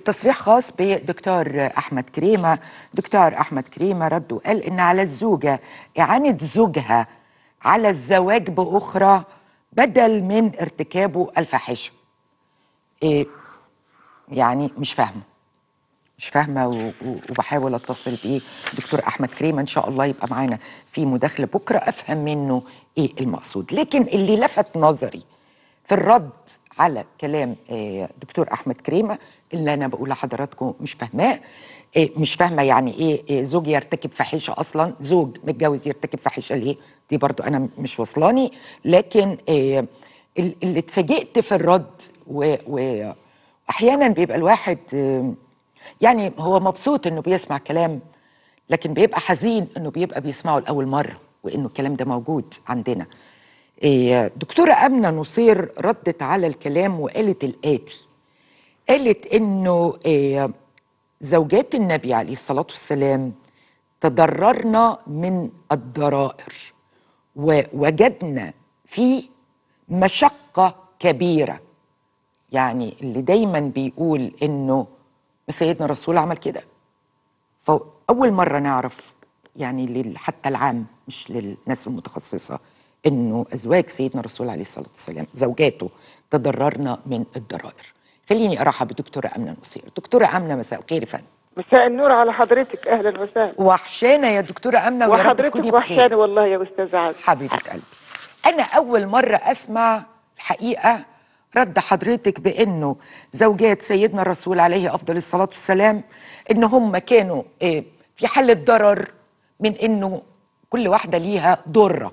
تصريح، خاص بدكتور أحمد كريمة. دكتور أحمد كريمة رد وقال إن على الزوجة إعانة زوجها على الزواج بأخرى بدل من ارتكابه الفاحشة. يعني مش فاهمة وبحاول أتصل بيه دكتور أحمد كريمة، إن شاء الله يبقى معانا في مداخلة بكرة أفهم منه إيه المقصود. لكن اللي لفت نظري في الرد على كلام دكتور أحمد كريمة اللي أنا بقول لحضراتكم مش فاهمة يعني إيه زوج يرتكب فاحشة أصلا، زوج متجوز يرتكب فاحشة ليه؟ دي برضو أنا مش وصلاني. لكن اللي اتفاجئت في الرد، وأحيانا بيبقى الواحد يعني هو مبسوط إنه بيسمع كلام، لكن بيبقى حزين إنه بيبقى بيسمعه لأول مرة، وإنه الكلام ده موجود عندنا. دكتورة أمنة نصير ردت على الكلام وقالت الآتي، قالت إنه زوجات النبي عليه الصلاة والسلام تضررنا من الضرائر، ووجدنا فيه مشقة كبيرة. يعني اللي دايما بيقول إنه سيدنا الرسول عمل كده، فأول مرة نعرف يعني حتى العام مش للناس المتخصصة إنه أزواج سيدنا الرسول عليه الصلاة والسلام زوجاته تضررنا من الضرائر. خليني أرحب بالدكتورة أمنة نصير. دكتورة أمنة مساء الخير يا فندم. مساء النور على حضرتك، أهلا وسهلا. وحشانة يا دكتورة أمنة، وحضرتك وحشانة والله يا أستاذة عزة حبيبة قلبي. أنا أول مرة أسمع الحقيقة رد حضرتك بإنه زوجات سيدنا الرسول عليه أفضل الصلاة والسلام إن هم كانوا في حالة ضرر، من إنه كل واحدة ليها ضرة.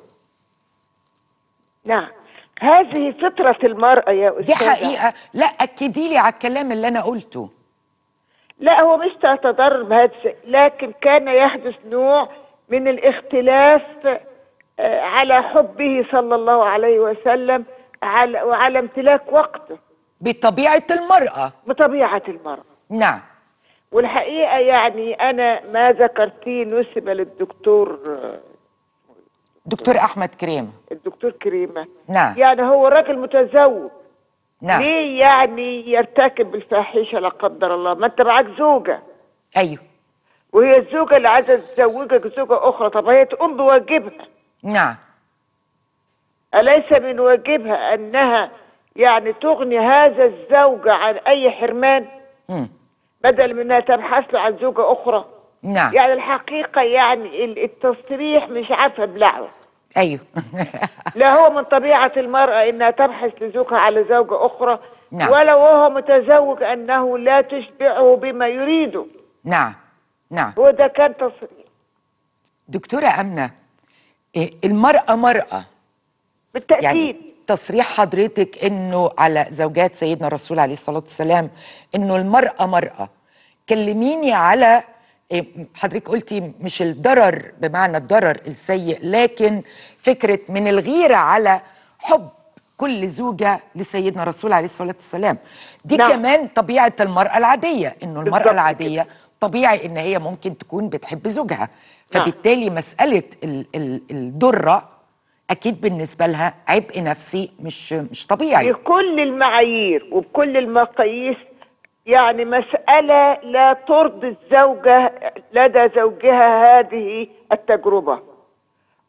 نعم، هذه فطرة المرأة يا أستاذة، دي حقيقة. لا أكدي لي على الكلام اللي أنا قلته. لا، هو مش تتضرر بهذا، لكن كان يحدث نوع من الاختلاف على حبه صلى الله عليه وسلم وعلى امتلاك وقته بطبيعة المرأة. نعم، والحقيقة يعني أنا ما ذكرتيه نسب للدكتور أحمد كريمة. الدكتور كريمة، نعم، يعني هو راجل متزوج، نعم، ليه يعني يرتكب الفاحشة لا قدر الله؟ ما أنت معاك زوجة، أيوه، وهي الزوجة اللي عايزة تزوجك زوجة أخرى، طب هي تقوم بواجبها. نعم، أليس من واجبها أنها يعني تغني هذا الزوج عن أي حرمان بدل من أنها تبحث له عن زوجة أخرى. نعم. يعني الحقيقة يعني التصريح مش عارفة بلعبة. أيوه. لا هو من طبيعة المرأة أنها تبحث لزوجها على زوجة أخرى. نعم. ولو هو متزوج أنه لا تشبعه بما يريده. نعم نعم. هو ده كان تصريح. دكتورة أمنة، المرأة مرأة. بالتأكيد. يعني تصريح حضرتك انه على زوجات سيدنا الرسول عليه الصلاة والسلام انه المرأة مرأة. كلميني على حضرتك قلتي مش الضرر بمعنى الضرر السيء، لكن فكرة من الغيرة على حب كل زوجة لسيدنا الرسول عليه الصلاة والسلام دي. نعم. كمان طبيعة المرأة العادية، انه المرأة العادية طبيعي ان هي ممكن تكون بتحب زوجها. نعم. فبالتالي مسألة الضرة أكيد بالنسبة لها عبء نفسي مش طبيعي بكل المعايير وبكل المقاييس. يعني مسألة لا ترضي الزوجة لدى زوجها هذه التجربة.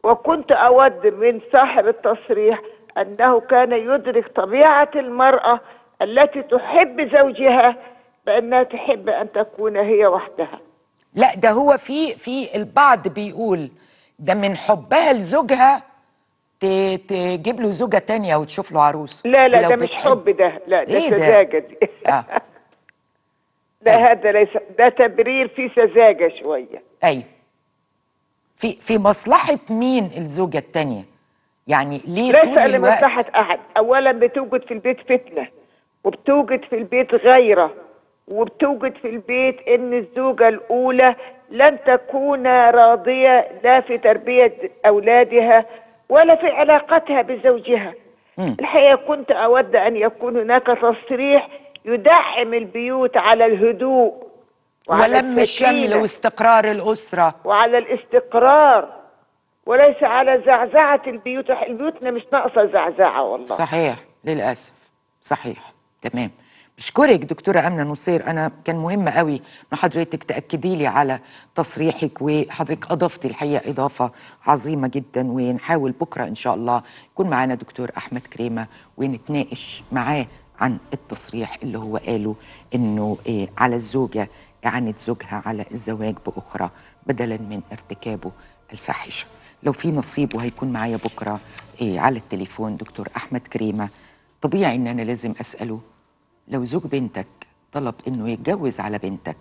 وكنت أود من صاحب التصريح أنه كان يدرك طبيعة المرأة التي تحب زوجها بأنها تحب أن تكون هي وحدها. لا ده هو في البعض بيقول ده من حبها لزوجها تجيب له زوجة تانية وتشوف له عروس. لا لا ده مش حب، ده لا ده إيه سذاجة دي. لا أيوه. هذا ليس، ده تبرير فيه سذاجة شوية. أيوه. في مصلحة مين الزوجة التانية؟ يعني ليه طول الوقت؟ ليس لمصلحة أحد. أولا بتوجد في البيت فتنة، وبتوجد في البيت غيرة، وبتوجد في البيت إن الزوجة الأولى لن تكون راضية لا في تربية أولادها ولا في علاقتها بزوجها. الحقيقة كنت أود أن يكون هناك تصريح يدعم البيوت على الهدوء ولم الشمل واستقرار الأسرة وعلى الاستقرار، وليس على زعزعة البيوت. بيوتنا مش ناقصة زعزعة والله. صحيح للأسف. صحيح. تمام. بشكرك دكتورة أمنة نصير. أنا كان مهم قوي إن حضرتك تأكدي لي على تصريحك، وحضرتك أضفتي الحقيقة إضافة عظيمة جدا. ونحاول بكرة إن شاء الله يكون معانا دكتور أحمد كريمة ونتناقش معاه عن التصريح اللي هو قاله إنه على الزوجة إعانة زوجها على الزواج بأخرى بدلا من ارتكابه الفاحشة. لو في نصيب وهيكون معايا بكرة على التليفون دكتور أحمد كريمة، طبيعي إن أنا لازم أسأله لو زوج بنتك طلب انه يتجوز على بنتك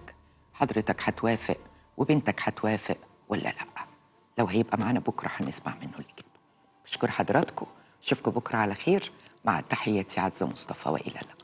حضرتك هتوافق وبنتك هتوافق ولا لا؟ لو هيبقى معانا بكره هنسمع منه الاجابه. بشكر حضراتكم، اشوفكم بكره على خير مع تحياتي عزة مصطفى والى اللقاء.